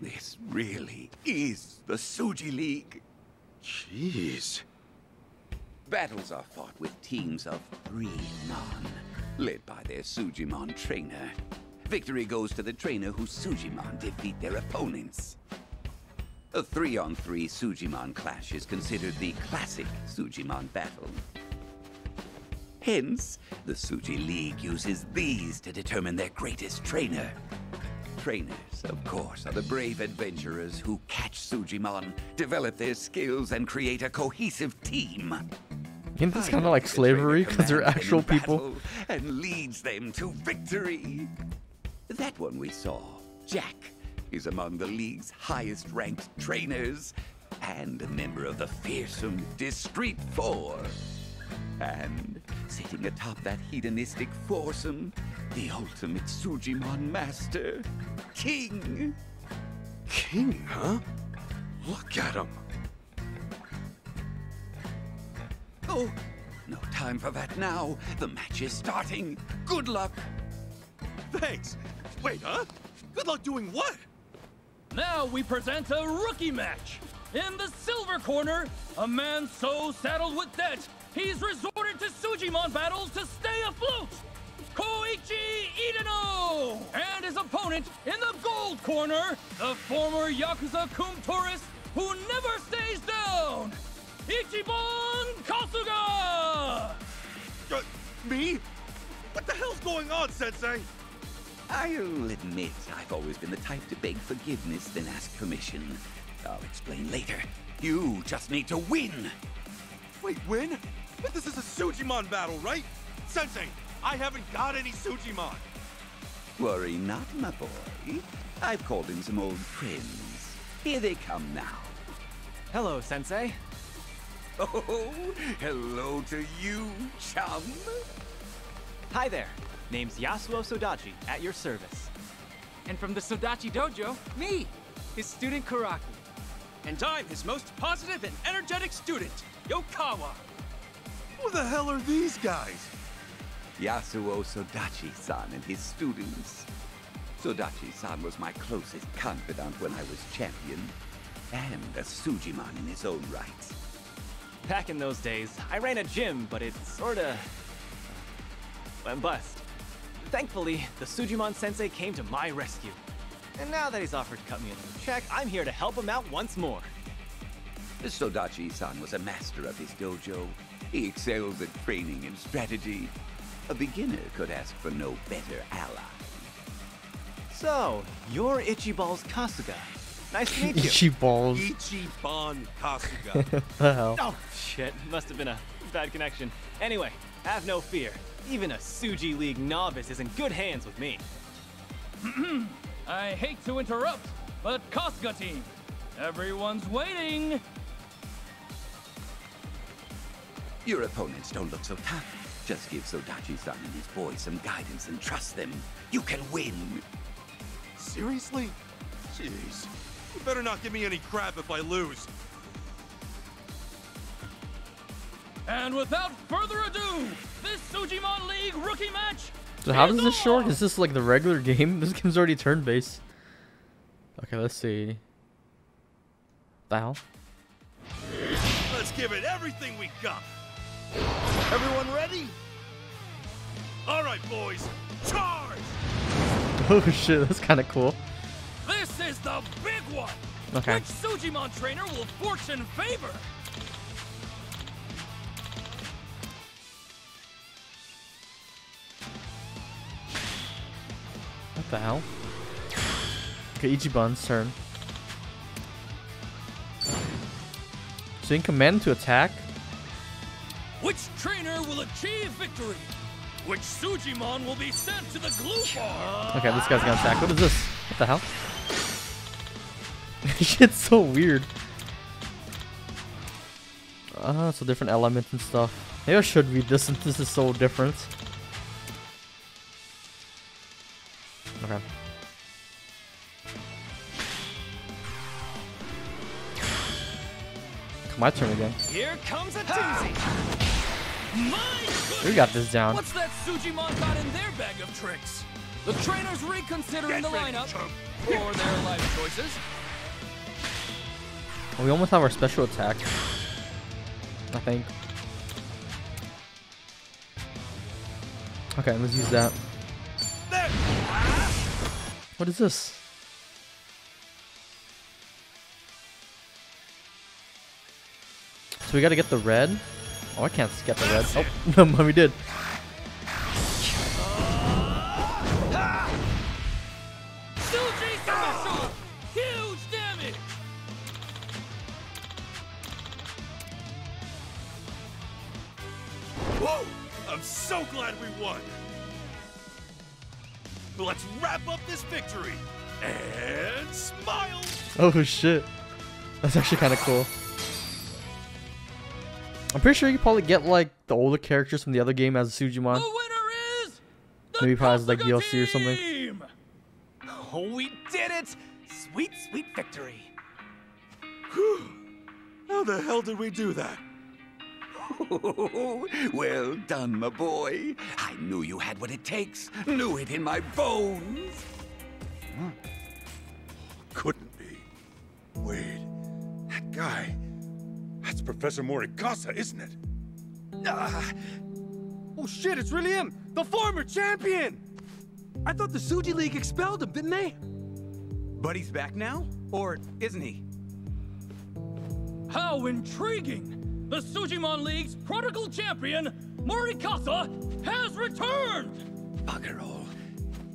This really is the Suji League. Jeez. Battles are fought with teams of 3 mon, led by their Sujimon trainer. Victory goes to the trainer whose Sujimon defeat their opponents. A 3-on-3 Sujimon clash is considered the classic Sujimon battle. Hence, the Suji League uses these to determine their greatest trainer. Trainers, of course, are the brave adventurers who catch Sujimon, develop their skills, and create a cohesive team. Isn't this kind of like slavery? Because they're actual people. And leads them to victory. That one we saw, Jack, is among the league's highest-ranked trainers and a member of the fearsome Discreet Four. And sitting atop that hedonistic foursome, the ultimate Sujimon master, King. King, huh? Look at him. Oh, no time for that now. The match is starting. Good luck. Thanks. Wait, huh? Good luck doing what? Now we present a rookie match. In the silver corner, a man so saddled with debt, he's resorted to Sujimon battles to stay afloat! Koichi Idano! And his opponent in the gold corner, the former Yakuza cum tourist who never stays down! Ichiban Kasuga! Me? What the hell's going on, Sensei? I'll admit I've always been the type to beg forgiveness then ask permission. I'll explain later. You just need to win! Wait, win? But this is a Sujimon battle, right? Sensei, I haven't got any Sujimon. Worry not, my boy. I've called in some old friends. Here they come now. Hello, Sensei. Oh, hello to you, chum. Hi there. Name's Yasuo Sodachi, at your service. And from the Sodachi Dojo, me, his student Kuraki. And I'm his most positive and energetic student, Yokawa. Who the hell are these guys? Yasuo Sodachi-san and his students. Sodachi-san was my closest confidant when I was champion, and a Sujimon in his own right. Back in those days, I ran a gym, but it sorta went bust. Thankfully, the Sujimon Sensei came to my rescue. And now that he's offered to cut me another check, I'm here to help him out once more. This Sodachi-san was a master of his dojo. He excels at training and strategy. A beginner could ask for no better ally. So, you're Ichiban's Kasuga. Nice to meet you. Ichiban Kasuga. The hell? Oh, shit. Must have been a bad connection. Anyway, have no fear. Even a Suji League novice is in good hands with me. I hate to interrupt, but Kasuga team, everyone's waiting. Your opponents don't look so tough. Just give Sodachi-san and his boys some guidance and trust them. You can win. Seriously? Jeez. You better not give me any crap if I lose. And without further ado, this Sujimon League rookie match. So how is this short? Is this like the regular game? This game's already turn-based. Okay, let's see. The hell? Let's give it everything we got. Everyone ready? All right, boys, charge! Oh shit, that's kind of cool. This is the big one. Okay. Which Sujimon trainer will fortune favor? What the hell? Okay, Ichiban's turn. So in command to attack. Which trainer will achieve victory? Which Sujimon will be sent to the glue bar? Okay, this guy's gonna attack. What is this? What the hell? Shit's so weird. So different elements and stuff. Maybe I should read this since this is so different. Okay. My turn again. Here comes a doozy. My we got this down. What's that Sujimon got in their bag of tricks? The trainers reconsidering the lineup for their life choices. We almost have our special attack. I think. Okay, let's use that. There. What is this? So we gotta get the red. Oh, I can't get the red. Oh, no, mommy did. Huge damage. Whoa! I'm so glad we won. Let's wrap up this victory and smile. Oh shit! That's actually kind of cool. I'm pretty sure you probably get like the older characters from the other game as a Sujimon. The winner is the maybe probably as like DLC team! Or something. Oh, we did it! Sweet, sweet victory. Whew. How the hell did we do that? Well done, my boy. I knew you had what it takes. Knew it in my bones. Huh? Couldn't be. Wait, that guy. That's Professor Morikasa, isn't it? Oh shit, it's really him! The former champion! I thought the Suji League expelled him, didn't they? But he's back now? Or isn't he? How intriguing! The Sujimon League's prodigal champion, Morikasa, has returned! Bugger all.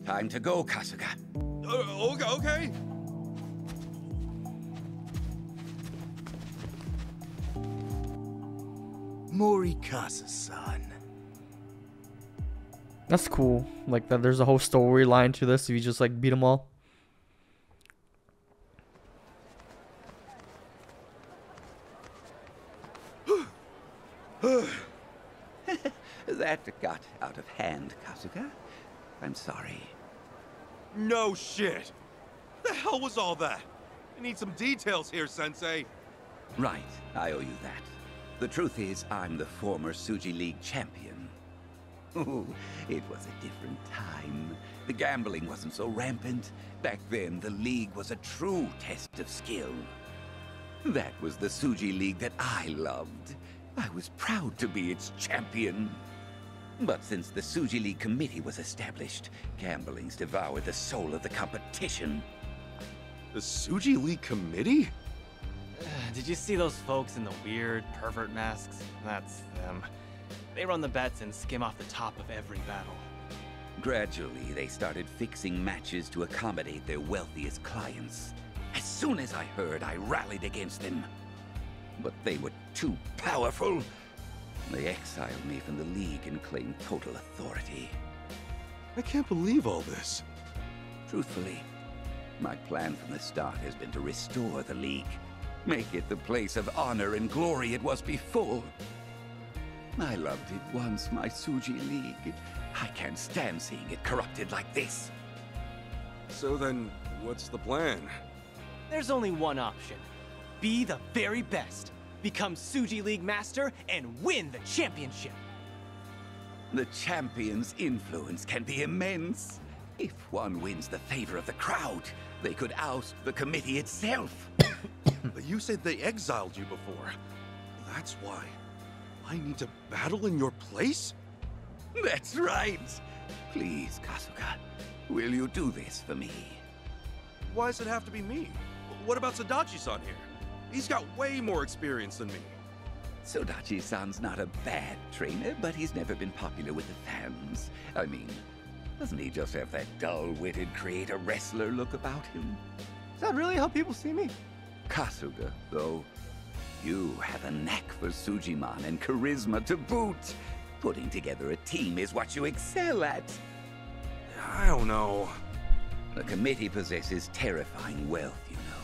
Time to go, Kasuga. Okay. Morikasa-san. That's cool. Like that there's a whole storyline to this if you just like beat them all. That got out of hand, Kasuga. I'm sorry. No shit. The hell was all that? I need some details here, Sensei. Right, I owe you that. The truth is, I'm the former Suji League champion. Oh, it was a different time. The gambling wasn't so rampant. Back then, the league was a true test of skill. That was the Suji League that I loved. I was proud to be its champion. But since the Suji League Committee was established, gambling's devoured the soul of the competition. The Suji League Committee? Did you see those folks in the weird pervert masks? That's them. They run the bets and skim off the top of every battle. Gradually, they started fixing matches to accommodate their wealthiest clients. As soon as I heard, I rallied against them. But they were too powerful. They exiled me from the League and claimed total authority. I can't believe all this. Truthfully, my plan from the start has been to restore the League. Make it the place of honor and glory it was before. I loved it once, my Suji League. I can't stand seeing it corrupted like this. So then, what's the plan? There's only one option. Be the very best. Become Suji League Master and win the championship. The champion's influence can be immense. If one wins the favor of the crowd, they could oust the committee itself. But you said they exiled you before. That's why. I need to battle in your place? That's right. Please, Kasuga, will you do this for me? Why does it have to be me? What about Sodachi-san here? He's got way more experience than me. Sodachi-san's not a bad trainer, but he's never been popular with the fans. I mean, doesn't he just have that dull-witted creator wrestler look about him? Is that really how people see me? Kasuga, though, you have a knack for Sujimon and charisma to boot. Putting together a team is what you excel at. I don't know. The committee possesses terrifying wealth, you know.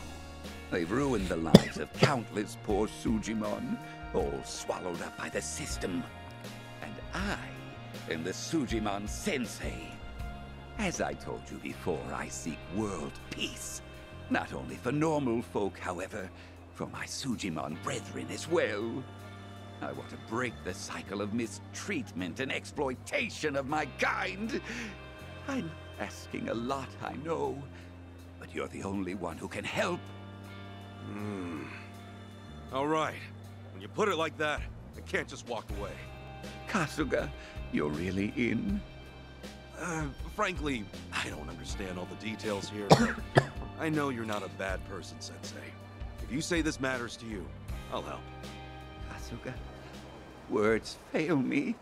They've ruined the lives of countless poor Sujimon, all swallowed up by the system. And I am the Sujimon Sensei. As I told you before, I seek world peace. Not only for normal folk, however, for my Sujimon brethren as well. I want to break the cycle of mistreatment and exploitation of my kind. I'm asking a lot, I know, but you're the only one who can help. All right. When you put it like that, I can't just walk away. Kasuga, you're really in? Frankly, I don't understand all the details here, but I know you're not a bad person, Sensei. If you say this matters to you, I'll help. Kasuga, words fail me.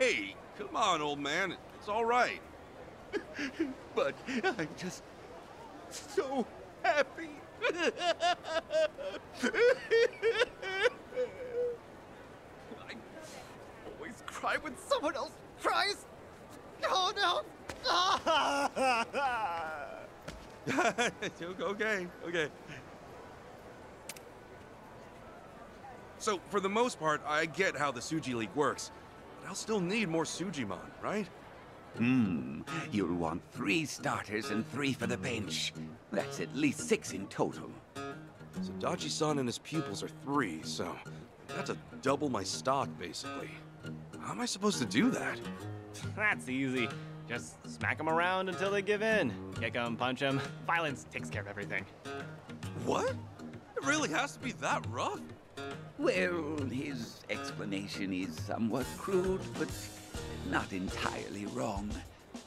Hey, come on, old man. It's all right. But I'm just so happy. I always cry when someone else cries. Oh, no. Okay. So, for the most part, I get how the Suji League works, but I'll still need more Sujimon, right? You'll want 3 starters and 3 for the bench. That's at least 6 in total. So Doji-san and his pupils are 3, so that's a double my stock, basically. How am I supposed to do that? That's easy. Just smack them around until they give in. Kick them, punch them. Violence takes care of everything. What? It really has to be that rough? Well, his explanation is somewhat crude, but not entirely wrong.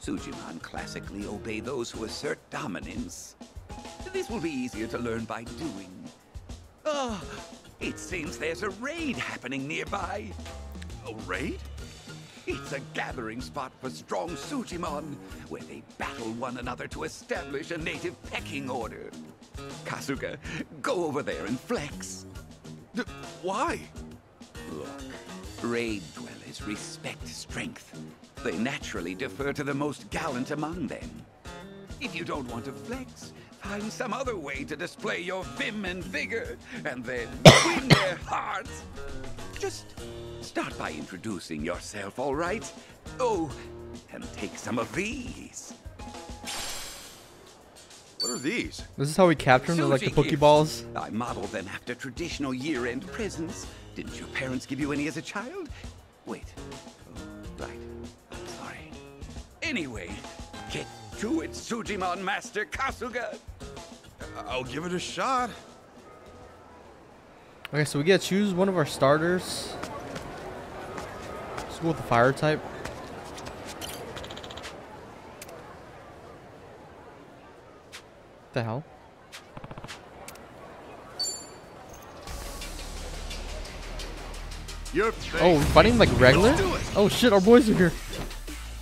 Sujimon classically obey those who assert dominance. This will be easier to learn by doing. Oh, it seems there's a raid happening nearby. A raid? It's a gathering spot for strong Sujimon, where they battle one another to establish a native pecking order. Kasuga, go over there and flex. Why? Look, raid dwellers respect strength. They naturally defer to the most gallant among them. If you don't want to flex, find some other way to display your vim and vigor, and then win their hearts. Just start by introducing yourself, all right? Oh, and take some of these. What are these? This is how we capture them, like the Pokeballs. I modeled them after traditional year-end presents. Didn't your parents give you any as a child? Wait. Right. I'm sorry. Anyway, get to it, Sujimon Master Kasuga! I'll give it a shot. Okay, so we gotta choose one of our starters. Let's go with the fire type. What the hell? Oh, we're fighting like regular? Oh shit, our boys are here.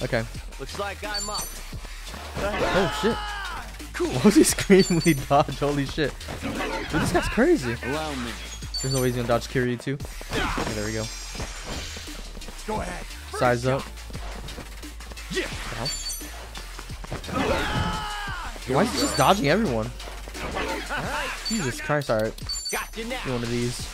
Okay. Looks like I'm up. Oh shit. Cool. What was he screaming? He dodged. Holy shit. Dude, this guy's crazy. There's no way he's gonna dodge Kiryu too. Okay, there we go. Go ahead. Size up. Yeah. Why is he just dodging everyone? Jesus Christ, alright. Do one of these.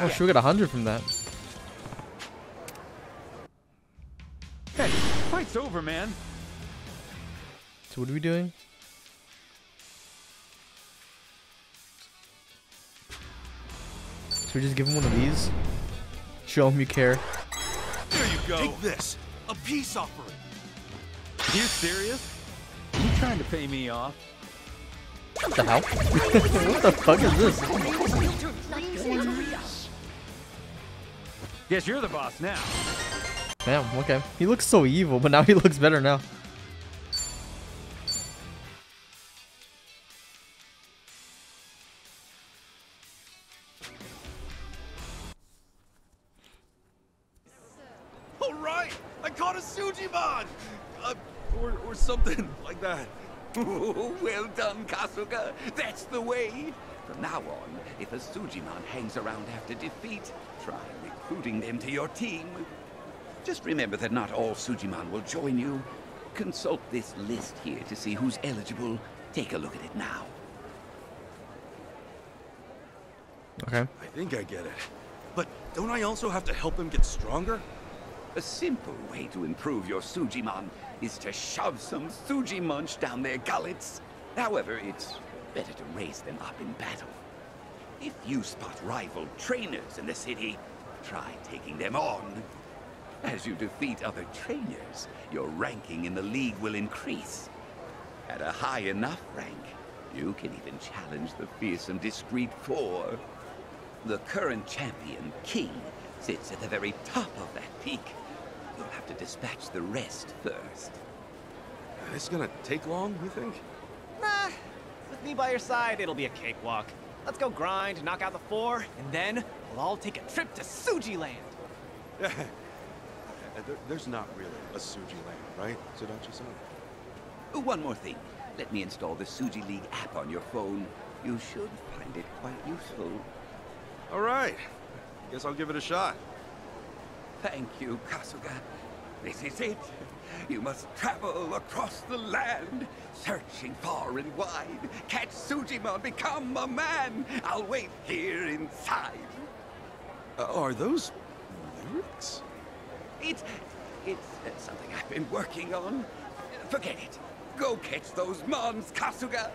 Oh, should we get 100 from that? Hey, fight's over, man. So what are we doing? Should we just give him one of these? Show him you care. There you go. Take this, a peace offering. Are you serious? Are you trying to pay me off? What the hell? What the fuck is this? Guess you're the boss now. Damn, okay. He looks so evil, but now he looks better now. Alright! I caught a Sujimon! Or something like that. Well done, Kasuga. That's the way. From now on, if a Sujimon hangs around after defeat, try recruiting them to your team. Just remember that not all Sujimon will join you. Consult this list here to see who's eligible. Take a look at it now. Okay. I think I get it. But don't I also have to help him get stronger? A simple way to improve your Sujimon is to shove some Suji munch down their gullets. However, it's better to raise them up in battle. If you spot rival trainers in the city, try taking them on. As you defeat other trainers, your ranking in the league will increase. At a high enough rank, you can even challenge the fearsome Discreet 4. The current champion, King, sits at the very top of that peak. You'll have to dispatch the rest first. This gonna take long, you think? Nah, with me by your side, it'll be a cakewalk. Let's go grind, knock out the 4, and then we'll all take a trip to Suji Land. There's not really a Suji Land, right? So don't you say? One more thing. Let me install the Suji League app on your phone. You should find it quite useful. All right. Guess I'll give it a shot. Thank you, Kasuga. This is it. You must travel across the land, searching far and wide. Catch Sujimon, become a man. I'll wait here inside. Are those lyrics? It's something I've been working on. Forget it. Go catch those mons, Kasuga.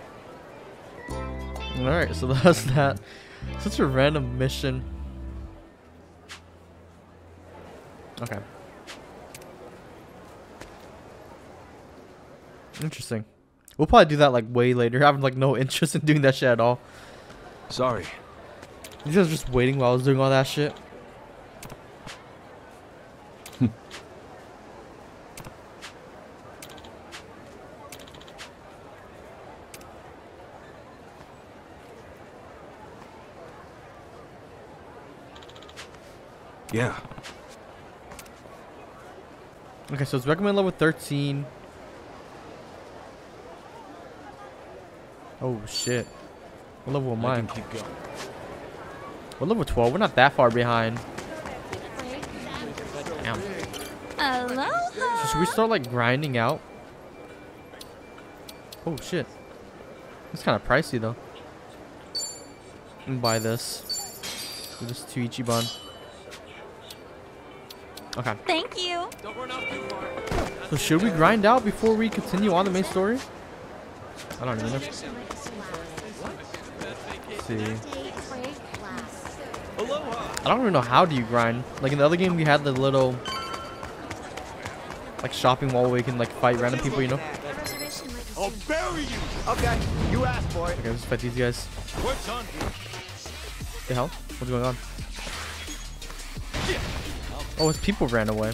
All right, so that's that. Such a random mission. Okay. Interesting. We'll probably do that like way later. I have like no interest in doing that shit at all. Sorry. You guys were just waiting while I was doing all that shit. Yeah. Okay, so it's recommended level 13. Oh shit. What level am I? We're level 12. We're not that far behind. Damn. Aloha. So should we start like grinding out? Oh shit. It's kind of pricey though. I'm gonna buy this. Give this to Ichiban. Okay. Thank you. So should we grind out before we continue on the main story? I don't even know. Let's see. I don't even know how do you grind. Like in the other game, we had the little like shopping wall where you can like fight random people, you know. I'll bury you. Okay, you asked for it. Okay, let's fight these guys. What's on here? What the hell? What's going on? Oh, his people ran away.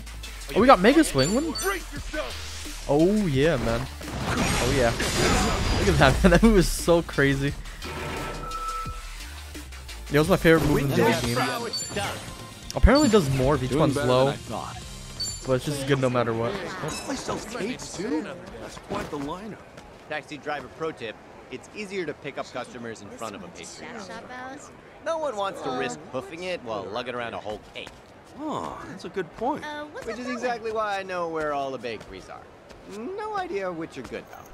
Oh, we got Mega Swing. Oh yeah, man. Oh yeah. Look at that, man. That move is so crazy. It was my favorite move in the game. Apparently, it does more if each one's low. But it's just good no matter what. That's quite the lineup. Taxi driver pro tip: it's easier to pick up customers in front of a pastry house. No one wants to risk hoofing it while lugging around a whole cake. Oh, that's a good point. Which is exactly why I know where all the bakeries are. No idea which are good though.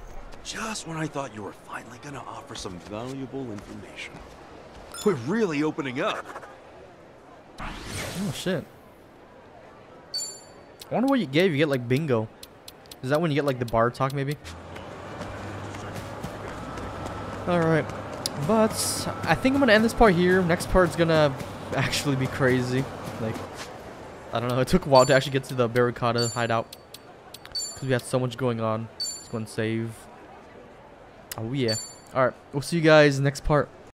Just when I thought you were finally gonna offer some valuable information. We're really opening up. Oh shit. I wonder what you gave. You get like bingo. Is that when you get like the bar talk maybe? Alright. But I think I'm gonna end this part here. Next part's gonna actually be crazy. Like, I don't know. It took a while to actually get to the barricada hideout. Because we had so much going on. Let's go and save. Oh yeah. Alright. We'll see you guys next part.